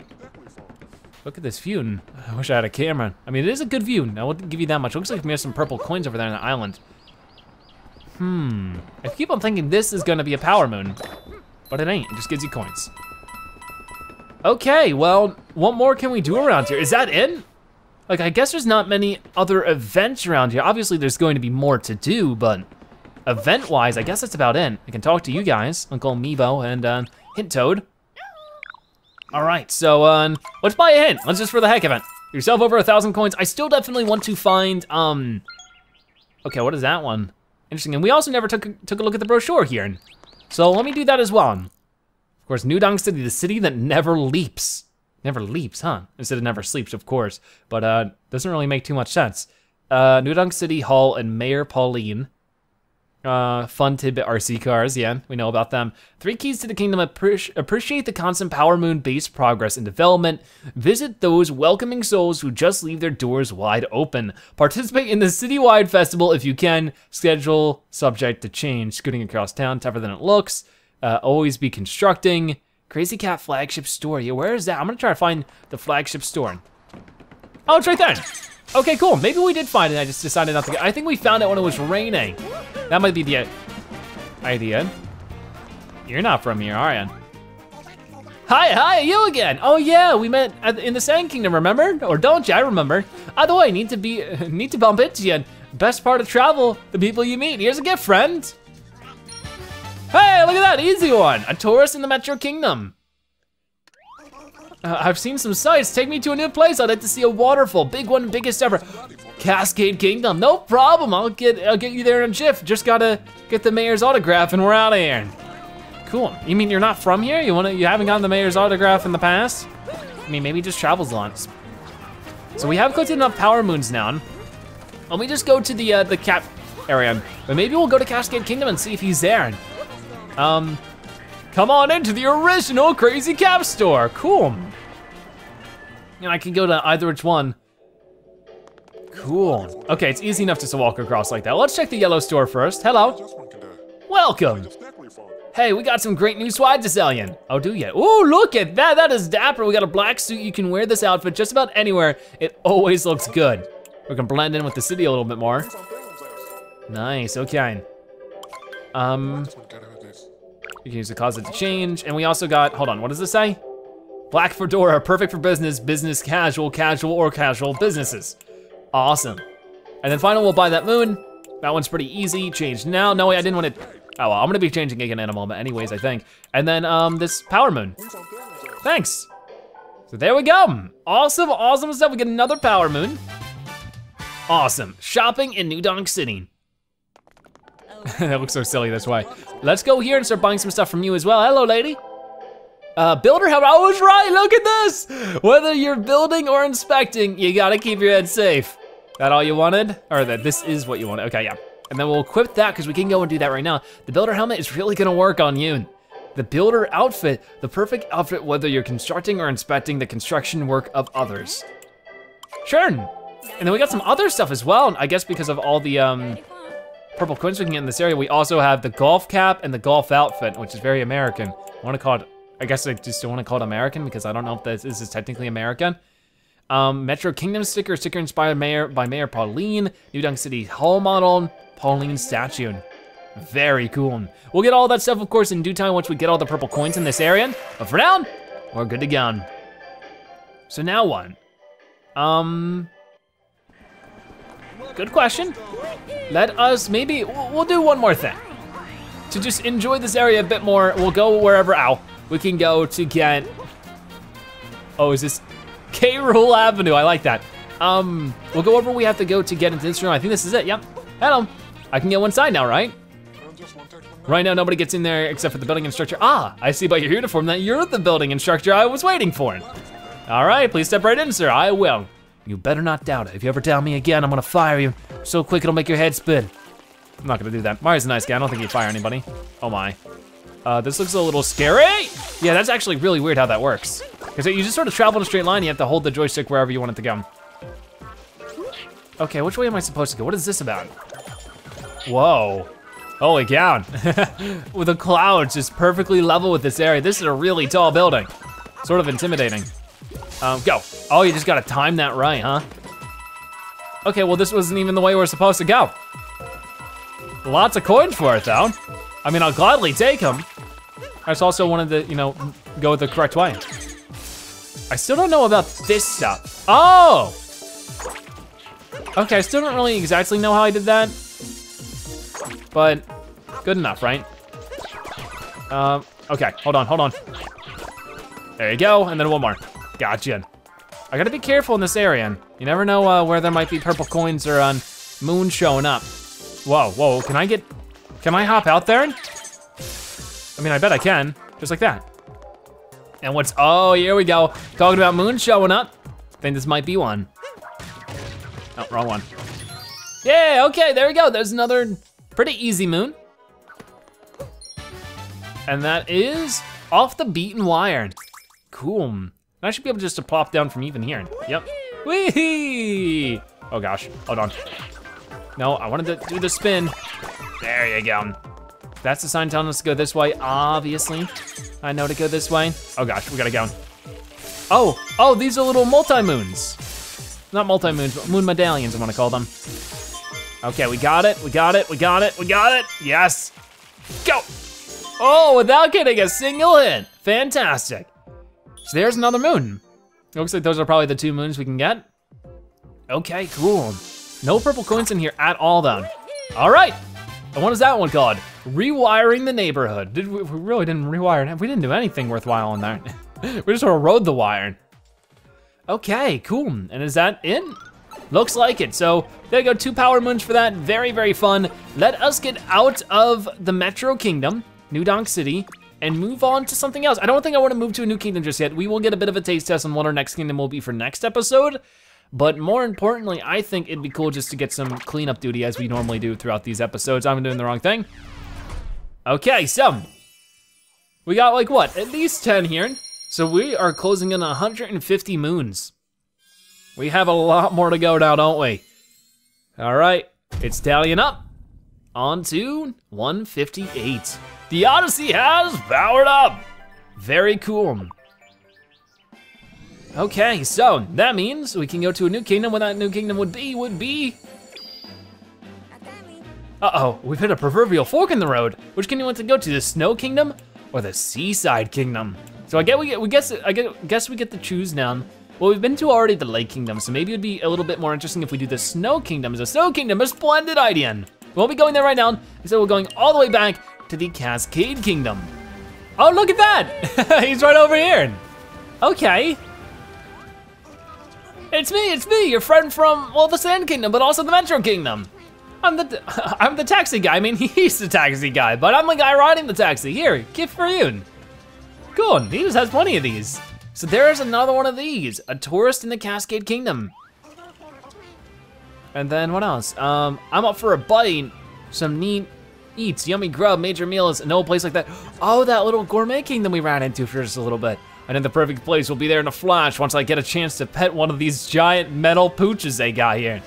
Look at this view. I wish I had a camera. I mean, it is a good view. I won't give you that much. It looks like we have some purple coins over there on the island. Hmm. I keep on thinking this is gonna be a power moon, but it ain't. It just gives you coins. Okay, well, what more can we do around here? Is that it? Like, I guess there's not many other events around here. Obviously, there's going to be more to do, but event-wise, I guess that's about it. I can talk to you guys, Uncle Amiibo and uh, Hint Toad. All right, so um, let's buy a hint. Let's just for the heck of it. Yourself over a thousand coins. I still definitely want to find, um, okay, what is that one? Interesting, and we also never took, took a look at the brochure here. So let me do that as well. Of course, New Donk City, the city that never leaps. Never leaps, huh? Instead of never sleeps, of course. But uh, doesn't really make too much sense. Uh, New Donk City Hall and Mayor Pauline. Uh, fun tidbit R C cars, yeah, we know about them. Three keys to the kingdom, appreci appreciate the constant power moon based progress and development. Visit those welcoming souls who just leave their doors wide open. Participate in the citywide festival if you can. Schedule subject to change. Scooting across town, tougher than it looks. Uh, always be constructing. Crazy Cap flagship store, yeah, where is that? I'm gonna try to find the flagship store. Oh, it's right there. Okay, cool, maybe we did find it, I just decided not to get it. I think we found it when it was raining. That might be the idea. You're not from here, are you? Hi, hi, you again. Oh yeah, we met at, in the Sand Kingdom, remember? Or don't you, I remember. Either way, need to be, need to bump into you. Best part of travel, the people you meet. Here's a gift, friend. Hey, look at that, easy one. A tourist in the Metro Kingdom. Uh, I've seen some sights, take me to a new place. I'd like to see a waterfall, big one, biggest ever. Cascade Kingdom, no problem. I'll get I'll get you there in a jiff. Just gotta get the mayor's autograph and we're out of here. Cool, you mean you're not from here? You wanna? You haven't gotten the mayor's autograph in the past? I mean, maybe he just travels lots. So we have collected enough power moons now. Let me just go to the uh, the cap area, but maybe we'll go to Cascade Kingdom and see if he's there. Um. Come on into the original Crazy Cap store, cool. And I can go to either which one. Cool, okay, it's easy enough just to walk across like that. Let's check the yellow store first, hello. Welcome. Hey, we got some great new swag to sell you. Oh, do ya? Ooh, look at that, that is dapper. We got a black suit, you can wear this outfit just about anywhere. It always looks good. We can blend in with the city a little bit more. Nice, okay. Um, you can use the closet to change. And we also got, hold on, what does this say? Black fedora, perfect for business, business casual, casual, or casual businesses. Awesome. And then finally, we'll buy that moon. That one's pretty easy, change now. No, wait, I didn't want to, oh, well, I'm gonna be changing again in a moment anyways, I think. And then um, this power moon. Thanks. So there we go. Awesome, awesome stuff. We get another power moon. Awesome, shopping in New Donk City. That looks so silly, that's why. Let's go here and start buying some stuff from you as well. Hello, lady. Uh, builder help, I was right, look at this. Whether you're building or inspecting, you gotta keep your head safe. That all you wanted? Or that this is what you wanted, okay, yeah. And then we'll equip that because we can go and do that right now. The builder helmet is really gonna work on you. The builder outfit, the perfect outfit whether you're constructing or inspecting the construction work of others. Sure, and then we got some other stuff as well, I guess because of all the, um, purple coins we can get in this area. We also have the golf cap and the golf outfit, which is very American. I wanna call it, I guess I just don't wanna call it American because I don't know if this is technically American. Um, Metro Kingdom sticker, sticker inspired Mayor by Mayor Pauline. New Donk City hall model, Pauline statue. Very cool. We'll get all that stuff, of course, in due time once we get all the purple coins in this area. But for now, we're good to go. So now what? Um, good question. Let us maybe, we'll do one more thing. To just enjoy this area a bit more, we'll go wherever, ow, we can go to get, oh, is this K. Rool Avenue, I like that. Um, we'll go over we have to go to get into this room. I think this is it, yep. Hello, I can go inside now, right? Right now, nobody gets in there except for the building instructor. Ah, I see by your uniform that you're the building instructor I was waiting for. All right, please step right in, sir, I will. You better not doubt it. If you ever doubt me again, I'm gonna fire you. So quick, it'll make your head spin. I'm not gonna do that. Mario's a nice guy, I don't think he'd fire anybody. Oh my. Uh, this looks a little scary. Yeah, that's actually really weird how that works. Because you just sort of travel in a straight line, you have to hold the joystick wherever you want it to go. Okay, which way am I supposed to go? What is this about? Whoa, holy cow. With the clouds just perfectly level with this area. This is a really tall building. Sort of intimidating. Um, go. Oh, you just gotta time that right, huh? Okay, well this wasn't even the way we're supposed to go. Lots of coins for it though. I mean, I'll gladly take them. I just also wanted to, you know, go the correct way. I still don't know about this stuff. Oh! Okay, I still don't really exactly know how I did that, but good enough, right? Um, okay, hold on, hold on. There you go, and then one more. Gotcha. I gotta be careful in this area. You never know uh, where there might be purple coins or um, moon showing up. Whoa, whoa, can I get, can I hop out there? I mean, I bet I can, just like that. And what's, oh, here we go. Talking about moon showing up. I think this might be one. Oh, wrong one. Yeah, okay, there we go. There's another pretty easy moon. And that is off the beaten wire. Cool. I should be able just to plop down from even here. Yep. Wee-hee! Oh gosh, hold on. No, I wanted to do the spin. There you go. That's the sign telling us to go this way, obviously. I know to go this way. Oh gosh, we gotta go. Oh, oh, these are little multi-moons. Not multi-moons, but moon medallions, I wanna call them. Okay, we got it, we got it, we got it, we got it, yes. Go! Oh, without getting a single hit, fantastic. So there's another moon. It looks like those are probably the two moons we can get. Okay, cool. No purple coins in here at all though. All right, and what is that one called? Rewiring the neighborhood. Did we, we really didn't rewire it. We didn't do anything worthwhile on that. We just sort of rode the wire. Okay, cool. And is that it? Looks like it. So there you go, two power moons for that. Very, very fun. Let us get out of the Metro Kingdom, New Donk City, and move on to something else. I don't think I wanna move to a new kingdom just yet. We will get a bit of a taste test on what our next kingdom will be for next episode. But more importantly, I think it'd be cool just to get some cleanup duty as we normally do throughout these episodes. I'm doing the wrong thing. Okay, so we got like what, at least ten here. So we are closing in one hundred fifty moons. We have a lot more to go now, don't we? All right, it's tallying up. On to one fifty-eight. The Odyssey has powered up. Very cool. Okay, so that means we can go to a new kingdom. What that new kingdom would be would be... Uh-oh, we've hit a proverbial fork in the road. Which kingdom wants to go to, the Snow Kingdom or the Seaside Kingdom? So I guess we get, we guess, I guess we get to choose now. Well, we've been to already the Lake Kingdom, so maybe it'd be a little bit more interesting if we do the Snow Kingdom. The Snow Kingdom, a splendid idea. We won't be going there right now, instead we're going all the way back to the Cascade Kingdom. Oh, look at that! He's right over here. Okay. It's me, it's me, your friend from, well, the Sand Kingdom, but also the Metro Kingdom. I'm the I'm the taxi guy. I mean, he's the taxi guy, but I'm the guy riding the taxi. Here, gift for you. Cool, he just has plenty of these. So there's another one of these, a tourist in the Cascade Kingdom. And then what else? Um, I'm up for a bite, some neat eats, yummy grub, major meals, and no place like that. Oh, that little Gourmet Kingdom we ran into for just a little bit. And in the perfect place will be there in a flash once I get a chance to pet one of these giant metal pooches they got here.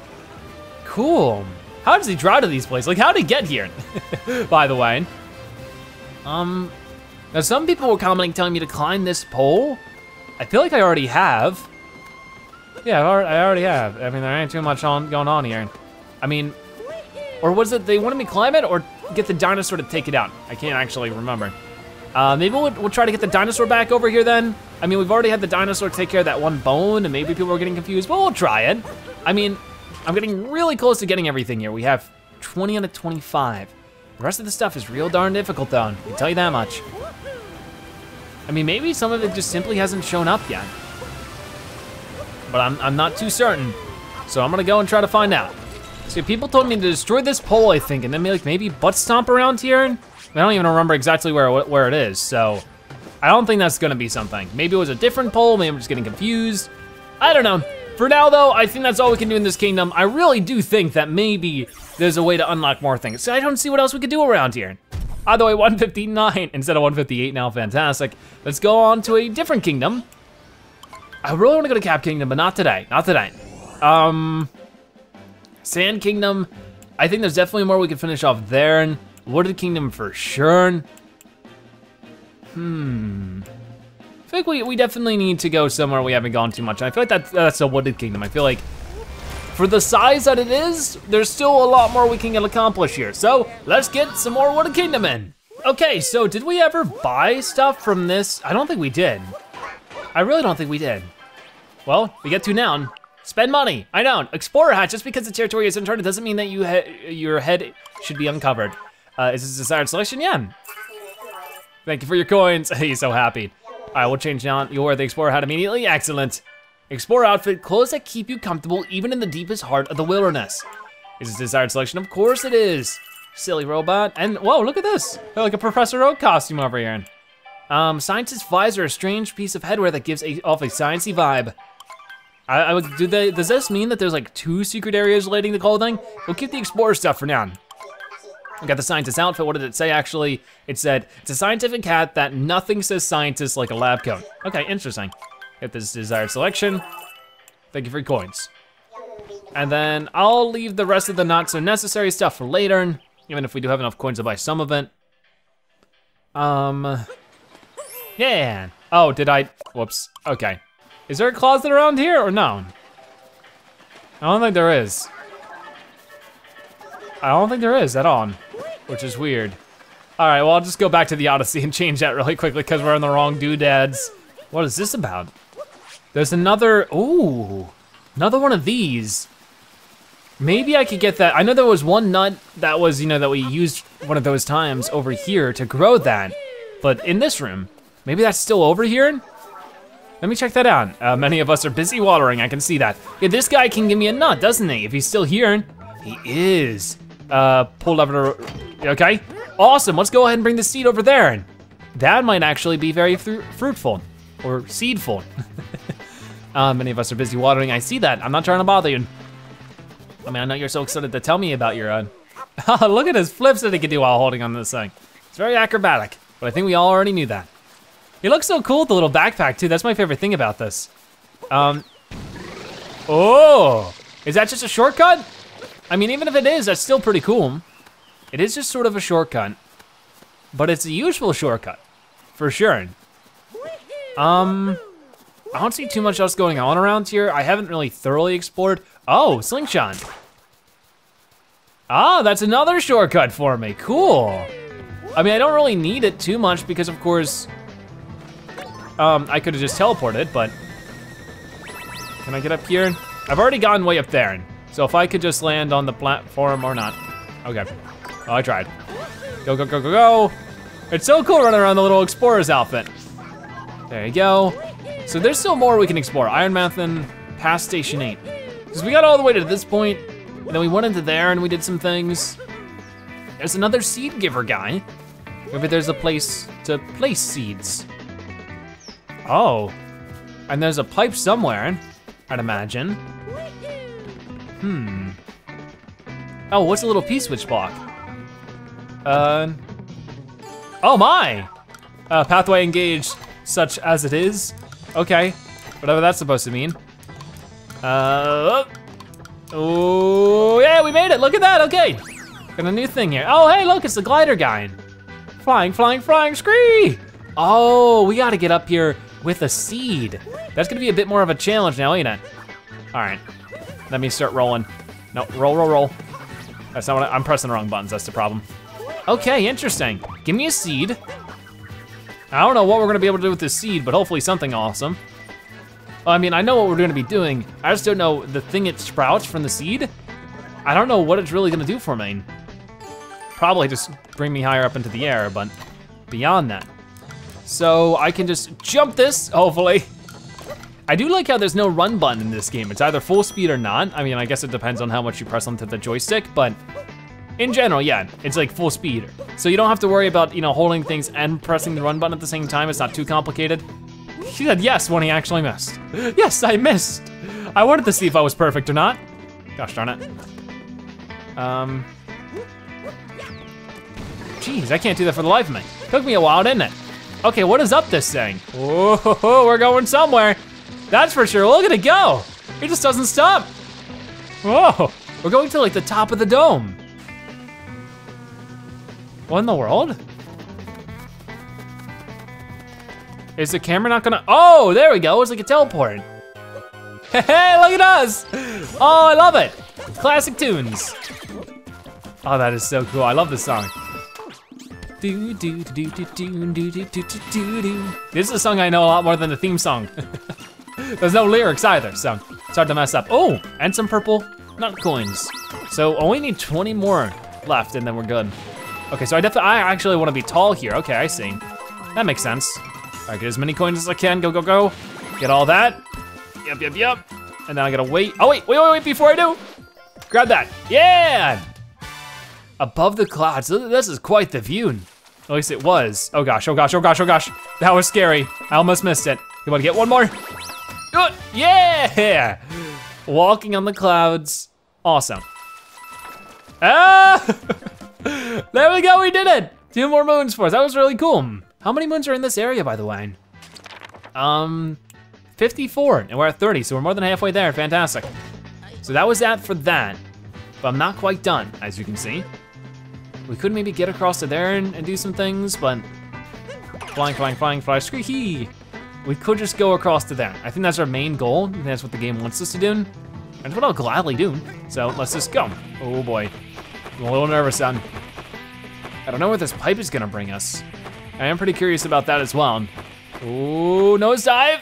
Cool. How does he drive to these places? Like, how did he get here? By the way. Um, now some people were commenting telling me to climb this pole. I feel like I already have. Yeah, I already have. I mean, there ain't too much on going on here. I mean, or was it they wanted me to climb it or get the dinosaur to take it out? I can't actually remember. Uh, maybe we'll, we'll try to get the dinosaur back over here then. I mean, we've already had the dinosaur take care of that one bone and maybe people are getting confused, but we'll try it. I mean, I'm getting really close to getting everything here. We have twenty out of twenty-five. The rest of the stuff is real darn difficult though, I can tell you that much. I mean, maybe some of it just simply hasn't shown up yet. But I'm, I'm not too certain. So I'm gonna go and try to find out. See, people told me to destroy this pole, I think, and then like maybe butt stomp around here. I don't even remember exactly where where it is, so I don't think that's gonna be something. Maybe it was a different pole, maybe I'm just getting confused. I don't know. For now though, I think that's all we can do in this kingdom. I really do think that maybe there's a way to unlock more things. So I don't see what else we could do around here. Either way, one fifty-nine instead of one fifty-eight now, fantastic. Let's go on to a different kingdom. I really wanna go to Cap Kingdom, but not today, not today. Um, Sand Kingdom, I think there's definitely more we could finish off there. Wooded Kingdom for sure. Hmm. I feel like we, we definitely need to go somewhere we haven't gone too much. I feel like that's, that's a Wooded Kingdom. I feel like for the size that it is, there's still a lot more we can accomplish here. So let's get some more Wooded Kingdom in. Okay, so did we ever buy stuff from this? I don't think we did. I really don't think we did. Well, we get to now. Spend money, I know. Explorer hat, just because the territory is uncharted doesn't mean that you ha- your head should be uncovered. Uh, is this desired selection? Yeah. Thank you for your coins. He's so happy. All right, we'll change now. You'll wear the Explorer hat immediately. Excellent. Explorer outfit, clothes that keep you comfortable even in the deepest heart of the wilderness. Is this desired selection? Of course it is. Silly robot. And whoa, look at this. They're like a Professor Oak costume over here. Um, scientist visor, a strange piece of headwear that gives a, off a sciencey vibe. I, I would, do they, does this mean that there's like two secret areas relating to clothing? We'll keep the Explorer stuff for now. I got the scientist outfit. What did it say actually? It said, it's a scientific hat that nothing says scientist like a lab coat. Okay, interesting. Get this desired selection. Thank you for your coins. And then I'll leave the rest of the not so necessary stuff for later, even if we do have enough coins to buy some of it. Um, yeah. Oh, did I, whoops, okay. Is there a closet around here or no? I don't think there is. I don't think there is at all, which is weird. All right, well, I'll just go back to the Odyssey and change that really quickly because we're on the wrong doodads. What is this about? There's another, ooh, another one of these. Maybe I could get that. I know there was one nut that was, you know, that we used one of those times over here to grow that, but in this room, maybe that's still over here? Let me check that out. Uh, many of us are busy watering, I can see that. Yeah, this guy can give me a nut, doesn't he? If he's still here, he is. Uh, pulled over to, okay. Awesome, let's go ahead and bring the seed over there. That might actually be very fru fruitful, or seedful. uh, many of us are busy watering, I see that. I'm not trying to bother you. I mean, I know you're so excited to tell me about your own. Look at his flips that he could do while holding on to this thing. It's very acrobatic, but I think we all already knew that. He looks so cool with the little backpack too, that's my favorite thing about this. Um, oh, is that just a shortcut? I mean, even if it is, that's still pretty cool. It is just sort of a shortcut, but it's a useful shortcut, for sure. Um, I don't see too much else going on around here. I haven't really thoroughly explored. Oh, Slingshot. Ah, that's another shortcut for me, cool. I mean, I don't really need it too much because of course, um, I could have just teleported, but can I get up here? I've already gotten way up there, so if I could just land on the platform or not. Okay, oh, I tried. Go, go, go, go, go. It's so cool running around the little explorer's outfit. There you go. So there's still more we can explore. Iron Mountain, past Station eight. Because we got all the way to this point, and then we went into there and we did some things. There's another seed giver guy. Maybe there's a place to place seeds. Oh, and there's a pipe somewhere, I'd imagine. Hmm. Oh, what's a little P-switch block? Uh, oh my! Uh, pathway engaged, such as it is. Okay, whatever that's supposed to mean. Uh, oh, oh yeah, we made it, look at that, okay. Got a new thing here. Oh, hey, look, it's the glider guy. Flying, flying, flying, scree! Oh, we gotta get up here with a seed. That's gonna be a bit more of a challenge now, ain't it? All right, let me start rolling. No, roll, roll, roll. That's not what I, I'm pressing the wrong buttons, that's the problem. Okay, interesting. Give me a seed. I don't know what we're gonna be able to do with this seed, but hopefully something awesome. I mean, I know what we're gonna be doing. I just don't know the thing it sprouts from the seed. I don't know what it's really gonna do for me. Probably just bring me higher up into the air, but beyond that. So I can just jump this, hopefully. I do like how there's no run button in this game. It's either full speed or not. I mean, I guess it depends on how much you press onto the joystick, but in general, yeah, it's like full speed. So you don't have to worry about, you know, holding things and pressing the run button at the same time. It's not too complicated. He said yes when he actually missed. Yes, I missed. I wanted to see if I was perfect or not. Gosh darn it. Um. Jeez, I can't do that for the life of me. Took me a while, didn't it? Okay, what is up this thing? Whoa, we're going somewhere. That's for sure, look at it go. It just doesn't stop. Whoa, we're going to like the top of the dome. What in the world? Is the camera not gonna, oh, there we go, it's like a teleport. Hey, hey, look at us. Oh, I love it. Classic tunes. Oh, that is so cool, I love this song. This is a song I know a lot more than the theme song. There's no lyrics either, so it's hard to mess up. Oh, and some purple nut coins. So only need twenty more left and then we're good. Okay, so I definitely, I actually wanna be tall here. Okay, I see. That makes sense. All right, get as many coins as I can, go, go, go. Get all that. Yep, yep, yep. And then I gotta wait. Oh wait, wait, wait, wait, before I do. Grab that, yeah! Above the clouds, this is quite the view. At least it was. Oh gosh, oh gosh, oh gosh, oh gosh. That was scary, I almost missed it. You wanna get one more? Good, yeah! Walking on the clouds, awesome. Ah! There we go, we did it! Two more moons for us, that was really cool. How many moons are in this area, by the way? Um, fifty-four, and we're at thirty, so we're more than halfway there, fantastic. So that was that for that, but I'm not quite done, as you can see. We could maybe get across to there and, and do some things, but flying, flying, flying, fly, squeaky. We could just go across to there. I think that's our main goal, and that's what the game wants us to do. That's what I'll gladly do, so let's just go. Oh boy. I'm a little nervous, son. I don't know where this pipe is gonna bring us. I am pretty curious about that as well. Ooh, nose dive.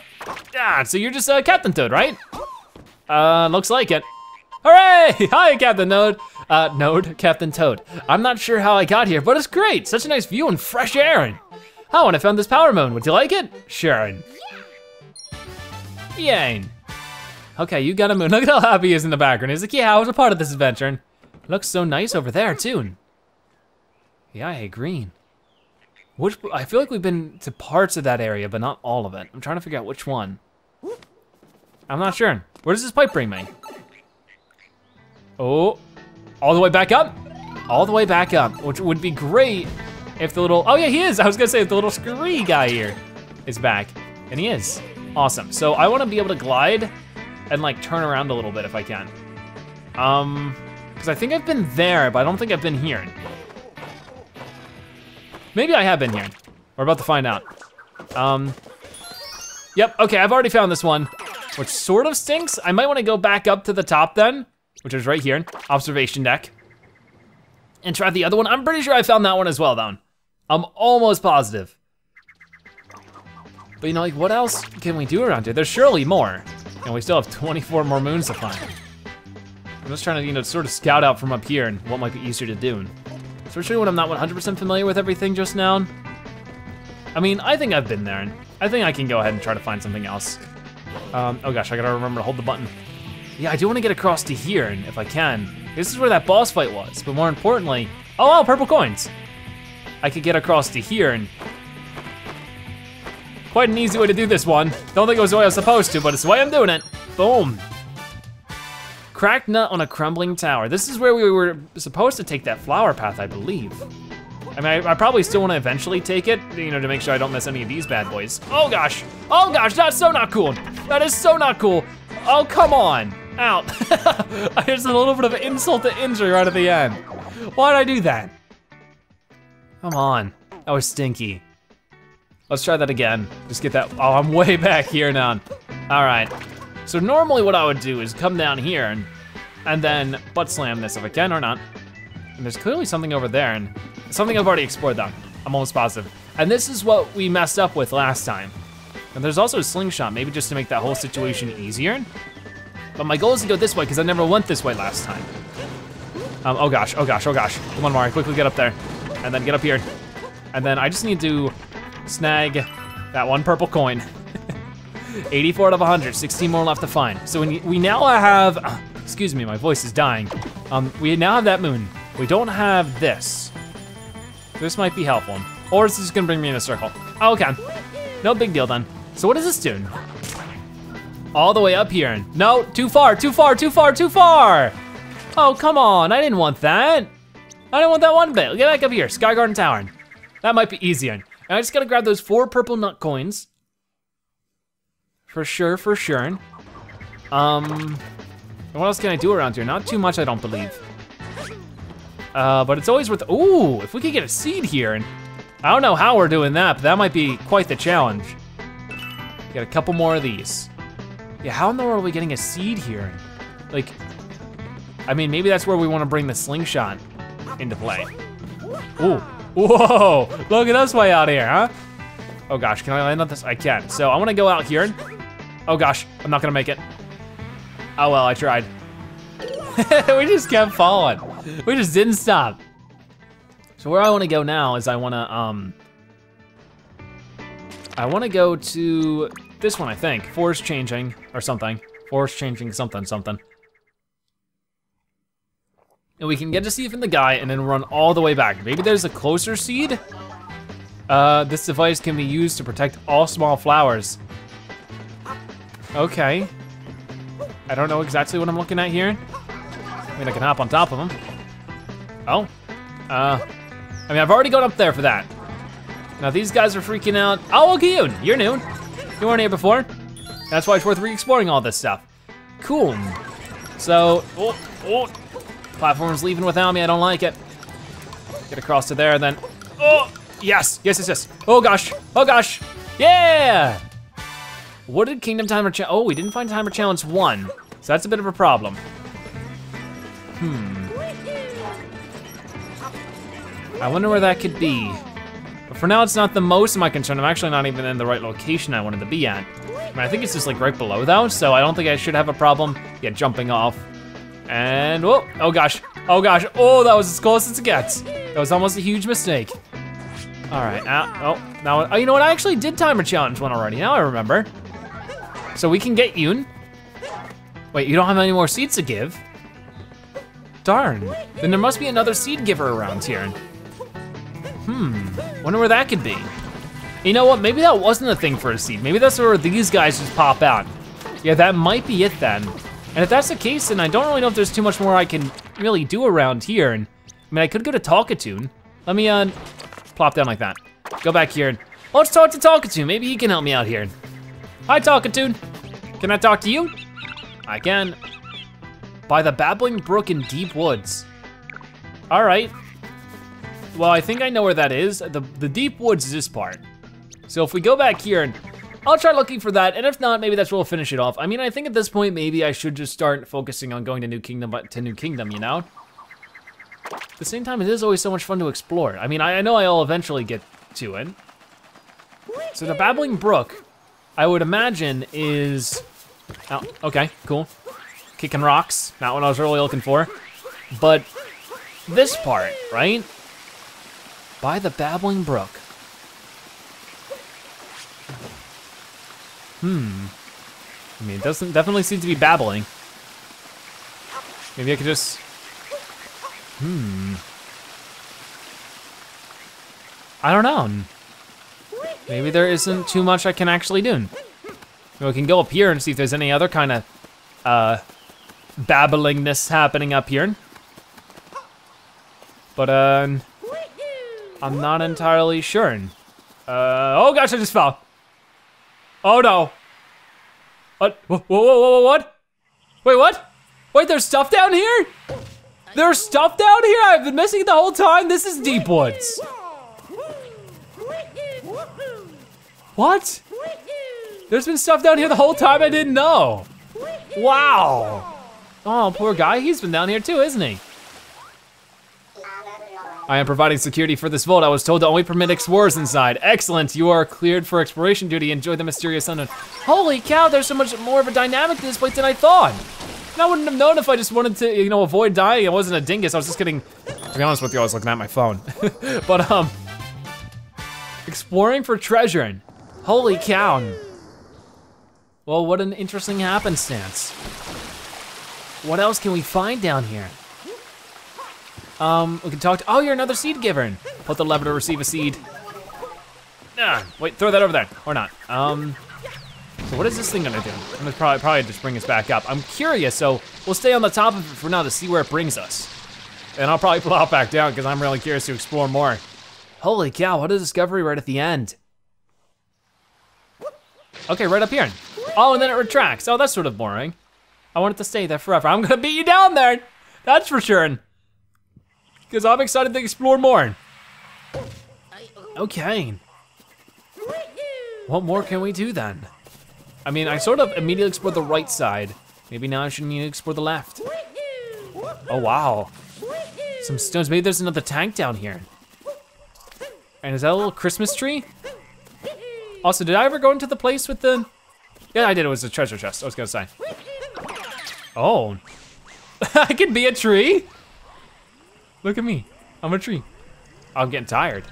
Ah, so you're just uh, Captain Toad, right? Uh, looks like it. Hooray, hi Captain Toad. Uh, Node, Captain Toad. I'm not sure how I got here, but it's great. Such a nice view and fresh air. Oh, and I found this power moon. Would you like it? Sharon. Yay. Okay, you got a moon. Look at how happy he is in the background. He's like, yeah, I was a part of this adventure. Looks so nice over there too. Yeah, I agree. Which, I feel like we've been to parts of that area, but not all of it. I'm trying to figure out which one. I'm not sure. Where does this pipe bring me? Oh, all the way back up? All the way back up, which would be great if the little, oh yeah, he is. I was gonna say if the little scurry guy here is back, and he is. Awesome, so I wanna be able to glide and like turn around a little bit if I can. Um. Cause I think I've been there, but I don't think I've been here. Maybe I have been here. We're about to find out. Um, Yep, okay, I've already found this one, which sort of stinks. I might wanna go back up to the top then, which is right here, observation deck, and try the other one. I'm pretty sure I found that one as well, though. I'm almost positive. But you know, like, what else can we do around here? There's surely more, and we still have twenty-four more moons to find. I'm just trying to, you know, sort of scout out from up here and what might be easier to do. Especially when I'm not one hundred percent familiar with everything just now. I mean, I think I've been there, and I think I can go ahead and try to find something else. Um, oh gosh, I gotta remember to hold the button. Yeah, I do wanna get across to here, and if I can. This is where that boss fight was, but more importantly, oh, wow, purple coins. I could get across to here, and quite an easy way to do this one. Don't think it was the way I was supposed to, but it's the way I'm doing it. Boom. Cracked nut on a crumbling tower. This is where we were supposed to take that flower path, I believe. I mean, I, I probably still wanna eventually take it, you know, to make sure I don't miss any of these bad boys. Oh gosh, oh gosh, that's so not cool. That is so not cool. Oh, come on, out. There's a little bit of insult to injury right at the end. Why'd I do that? Come on, that was stinky. Let's try that again. Just get that, oh, I'm way back here now. All right, so normally what I would do is come down here and, and then butt slam this if I can or not. And there's clearly something over there and something I've already explored though, I'm almost positive. And this is what we messed up with last time. And there's also a slingshot, maybe just to make that whole situation easier. But my goal is to go this way because I never went this way last time. Um, oh gosh, oh gosh, oh gosh. Come on, Mario, quickly get up there. And then get up here. And then I just need to snag that one purple coin. eighty-four out of one hundred, sixteen more left to find. So we, we now have, uh, excuse me, my voice is dying. Um, we now have that moon. We don't have this. This might be helpful. Or is this gonna bring me in a circle? Oh, okay, no big deal then. So what is this doing? All the way up here. No, too far, too far, too far, too far. Oh, come on, I didn't want that. I didn't want that one bit. Get back up here, Sky Garden Tower. That might be easier. And I just gotta grab those four purple nut coins. For sure, for sure. Um, what else can I do around here? Not too much, I don't believe. Uh, but it's always worth, ooh, if we could get a seed here, and I don't know how we're doing that, but that might be quite the challenge. Got a couple more of these. Yeah, how in the world are we getting a seed here? Like, I mean, maybe that's where we wanna bring the slingshot into play. Ooh, whoa, look at us way out here, huh? Oh gosh, can I land on this? I can. So I wanna go out here. Oh gosh, I'm not gonna make it. Oh well, I tried. We just kept falling. We just didn't stop. So where I wanna go now is I wanna, um, I wanna go to this one, I think. Forest changing or something. Forest changing something, something. And we can get a seed from the guy and then run all the way back. Maybe there's a closer seed? Uh, this device can be used to protect all small flowers. Okay. I don't know exactly what I'm looking at here. I mean, I can hop on top of them. Oh, uh, I mean, I've already gone up there for that. Now these guys are freaking out. Oh, look at you, you're new. You weren't here before. That's why it's worth re-exploring all this stuff. Cool. So, oh, oh, platform's leaving without me, I don't like it. Get across to there then, oh. Yes, yes, yes, yes. Oh gosh, oh gosh, yeah! Wooded Kingdom timer challenge, oh, we didn't find timer challenge one, so that's a bit of a problem. Hmm. I wonder where that could be. But for now, it's not the most of my concern. I'm actually not even in the right location I wanted to be at. I mean, I think it's just like right below though, so I don't think I should have a problem. Yeah, jumping off. And, oh, oh gosh, oh gosh, oh, that was as close as it gets. That was almost a huge mistake. All right, uh, oh, now, oh, you know what? I actually did timer challenge one already, now I remember. So we can get you. Wait, you don't have any more seeds to give? Darn, then there must be another seed giver around here. Hmm, wonder where that could be. You know what, maybe that wasn't a thing for a seed. Maybe that's where these guys just pop out. Yeah, that might be it then. And if that's the case, then I don't really know if there's too much more I can really do around here. And I mean, I could go to Talkatoon. Let me, uh, plop down like that. Go back here and let's talk to Talkatoon. Maybe he can help me out here. Hi, Talkatoon. Can I talk to you? I can. By the babbling brook in deep woods. All right. Well, I think I know where that is. The, the deep woods is this part. So if we go back here and I'll try looking for that, and if not, maybe that's where we'll finish it off. I mean, I think at this point, maybe I should just start focusing on going to New Kingdom, but to New Kingdom, you know? At the same time, it is always so much fun to explore. I mean, I, I know I'll eventually get to it. So the Babbling Brook, I would imagine, is... Oh, okay, cool. Kicking rocks, not what I was really looking for. But this part, right? By the Babbling Brook. Hmm. I mean, it doesn't definitely seem to be babbling. Maybe I could just. Hmm. I don't know. Maybe there isn't too much I can actually do. We can go up here and see if there's any other kind of uh, babblingness happening up here. But uh, I'm not entirely sure. Uh, oh gosh, I just fell. Oh no. What? Whoa, whoa, whoa, whoa, what? Wait, what? Wait, there's stuff down here? There's stuff down here? I've been missing it the whole time? This is deep woods. What? There's been stuff down here the whole time I didn't know. Wow. Oh, poor guy, he's been down here too, isn't he? I am providing security for this vault. I was told to only permit explorers inside. Excellent, you are cleared for exploration duty. Enjoy the mysterious unknown. Holy cow, there's so much more of a dynamic to this place than I thought. And I wouldn't have known if I just wanted to, you know, avoid dying. I wasn't a dingus, I was just getting, to be honest with you, I was looking at my phone. But, um, exploring for treasure. Holy cow. Well, what an interesting happenstance. What else can we find down here? Um, we can talk to, oh, you're another seed giver. Put the lever to receive a seed. Ah, wait, throw that over there, or not. Um, so what is this thing gonna do? I'm gonna probably, probably just bring us back up. I'm curious, so we'll stay on the top of it for now to see where it brings us. And I'll probably plop back down because I'm really curious to explore more. Holy cow, what a discovery right at the end. Okay, right up here. Oh, and then it retracts. Oh, that's sort of boring. I want it to stay there forever. I'm gonna beat you down there, that's for sure. Because I'm excited to explore more. Okay. What more can we do then? I mean, I sort of immediately explored the right side. Maybe now I should need to explore the left. Oh, wow. Some stones. Maybe there's another tank down here. And is that a little Christmas tree? Also, did I ever go into the place with the... Yeah, I did. It was a treasure chest, I was gonna say. Oh. I can be a tree? Look at me, I'm a tree. I'm getting tired.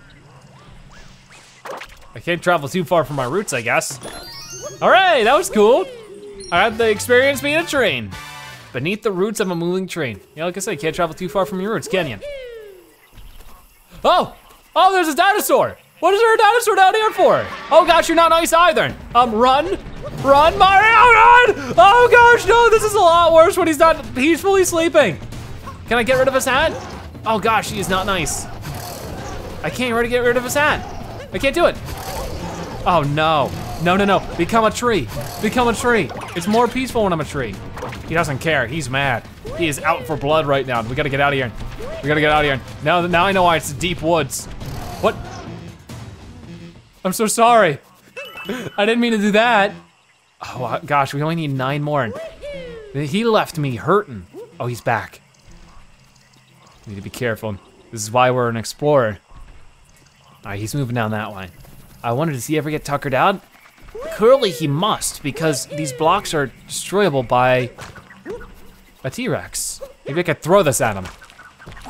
I can't travel too far from my roots, I guess. All right, that was cool. I had the experience being a train. Beneath the roots of a moving train. Yeah, like I said, you can't travel too far from your roots, can you? Oh, oh, there's a dinosaur. What is there a dinosaur down here for? Oh gosh, you're not nice either. Um, run, run, Mario, run! Oh gosh, no, this is a lot worse when he's not peacefully sleeping. Can I get rid of his hat? Oh gosh, he is not nice. I can't already get rid of his hat. I can't do it. Oh no, no, no, no, become a tree. Become a tree. It's more peaceful when I'm a tree. He doesn't care, he's mad. He is out for blood right now. We gotta get out of here. We gotta get out of here. Now, now I know why it's the deep woods. What? I'm so sorry. I didn't mean to do that. Oh gosh, we only need nine more. He left me hurting. Oh, he's back. Need to be careful. This is why we're an explorer. All right, he's moving down that way. I wondered, does he ever get tuckered out? Clearly he must, because these blocks are destroyable by a T-Rex. Maybe I could throw this at him.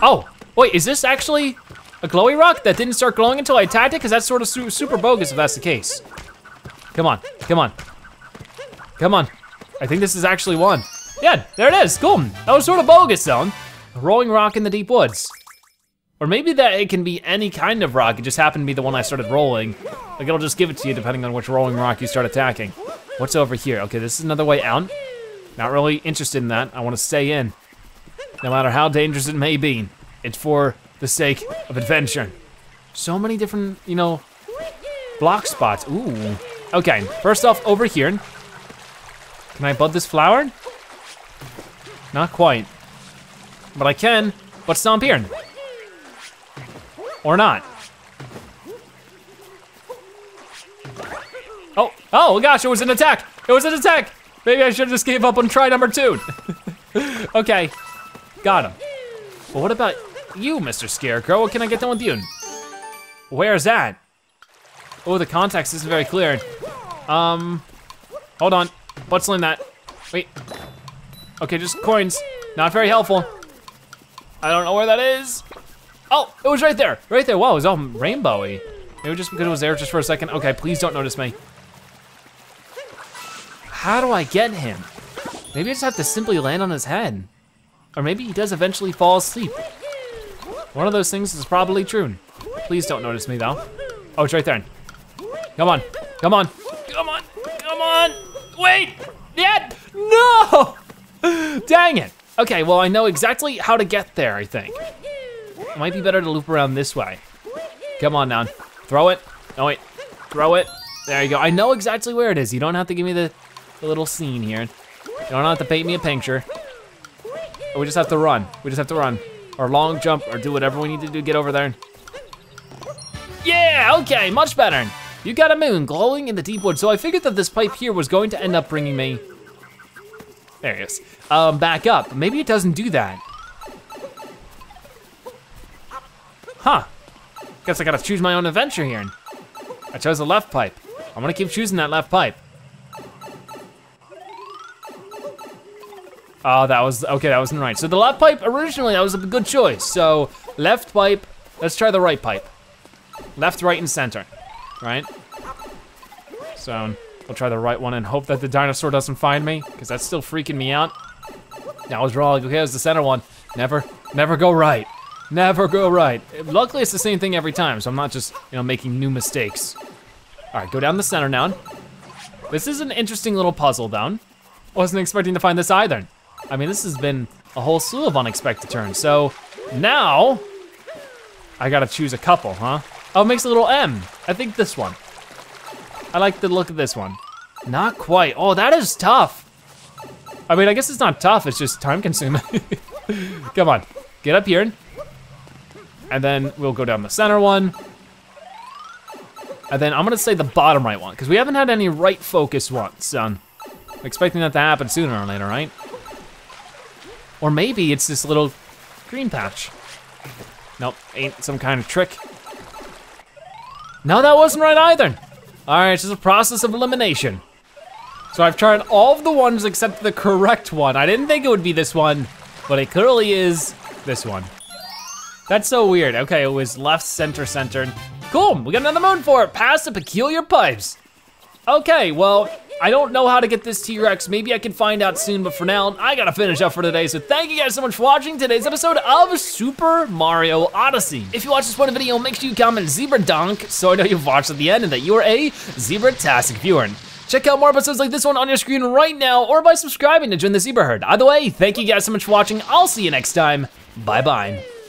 Oh, wait, is this actually a glowy rock that didn't start glowing until I attacked it? Because that's sort of su super bogus if that's the case. Come on, come on, come on. I think this is actually one. Yeah, there it is, cool. That was sort of bogus though. A rolling rock in the deep woods. Or maybe that it can be any kind of rock, it just happened to be the one I started rolling. Like it'll just give it to you depending on which rolling rock you start attacking. What's over here? Okay, this is another way out. Not really interested in that, I wanna stay in. No matter how dangerous it may be, it's for the sake of adventure. So many different, you know, block spots, ooh. Okay, first off, over here. Can I bud this flower? Not quite. But I can, but stomp here. Or not. Oh, oh gosh, it was an attack. It was an attack. Maybe I should have just gave up on try number two. Okay, got him. But well, what about you, Mister Scarecrow? What can I get done with you? Where's that? Oh, the context isn't very clear. Um, hold on, buttsling that. Wait, okay, just coins. Not very helpful. I don't know where that is. Oh, it was right there, right there. Wow, it was all rainbowy. Maybe just because it was there just for a second. Okay, please don't notice me. How do I get him? Maybe I just have to simply land on his head. Or maybe he does eventually fall asleep. One of those things is probably true. Please don't notice me though. Oh, it's right there. Come on, come on, come on, come on. Wait, yeah, no! Dang it. Okay, well I know exactly how to get there, I think. It might be better to loop around this way. Come on now, throw it. Oh wait, throw it. There you go, I know exactly where it is. You don't have to give me the, the little scene here. You don't have to paint me a picture. We just have to run, we just have to run. Or long jump, or do whatever we need to do, get over there. Yeah, okay, much better. You got a moon glowing in the deep wood, so I figured that this pipe here was going to end up bringing me, there he is, um, back up. Maybe it doesn't do that. Huh, guess I gotta choose my own adventure here. I chose the left pipe. I'm gonna keep choosing that left pipe. Oh, that was, okay, that wasn't right. So the left pipe, originally, that was a good choice. So left pipe, let's try the right pipe. Left, right, and center, right? So we'll try the right one and hope that the dinosaur doesn't find me, because that's still freaking me out. That was wrong, okay, it was the center one. Never, never go right, never go right. Luckily, it's the same thing every time, so I'm not just, you know, making new mistakes. All right, go down the center now. This is an interesting little puzzle, though. Wasn't expecting to find this either. I mean, this has been a whole slew of unexpected turns. So now, I gotta choose a couple, huh? Oh, it makes a little M. I think this one. I like the look of this one. Not quite. Oh, that is tough. I mean, I guess it's not tough, it's just time consuming. Come on, get up here. And then we'll go down the center one. And then I'm gonna say the bottom right one, because we haven't had any right focus ones. So I'm expecting that to happen sooner or later, right? Or maybe it's this little green patch. Nope, ain't some kind of trick. No, that wasn't right either. All right, it's just a process of elimination. So I've tried all of the ones except the correct one. I didn't think it would be this one, but it clearly is this one. That's so weird. Okay, it was left, center, centered. Cool, we got another moon for it. Past the peculiar pipes. Okay, well, I don't know how to get this T-Rex. Maybe I can find out soon, but for now, I gotta finish up for today. So thank you guys so much for watching today's episode of Super Mario Odyssey. If you watched this one video, make sure you comment Zebra Donk so I know you've watched at the end and that you are a Zebra-tastic viewer. Check out more episodes like this one on your screen right now or by subscribing to join the ZebraHerd. Either way, thank you guys so much for watching. I'll see you next time. Bye-bye.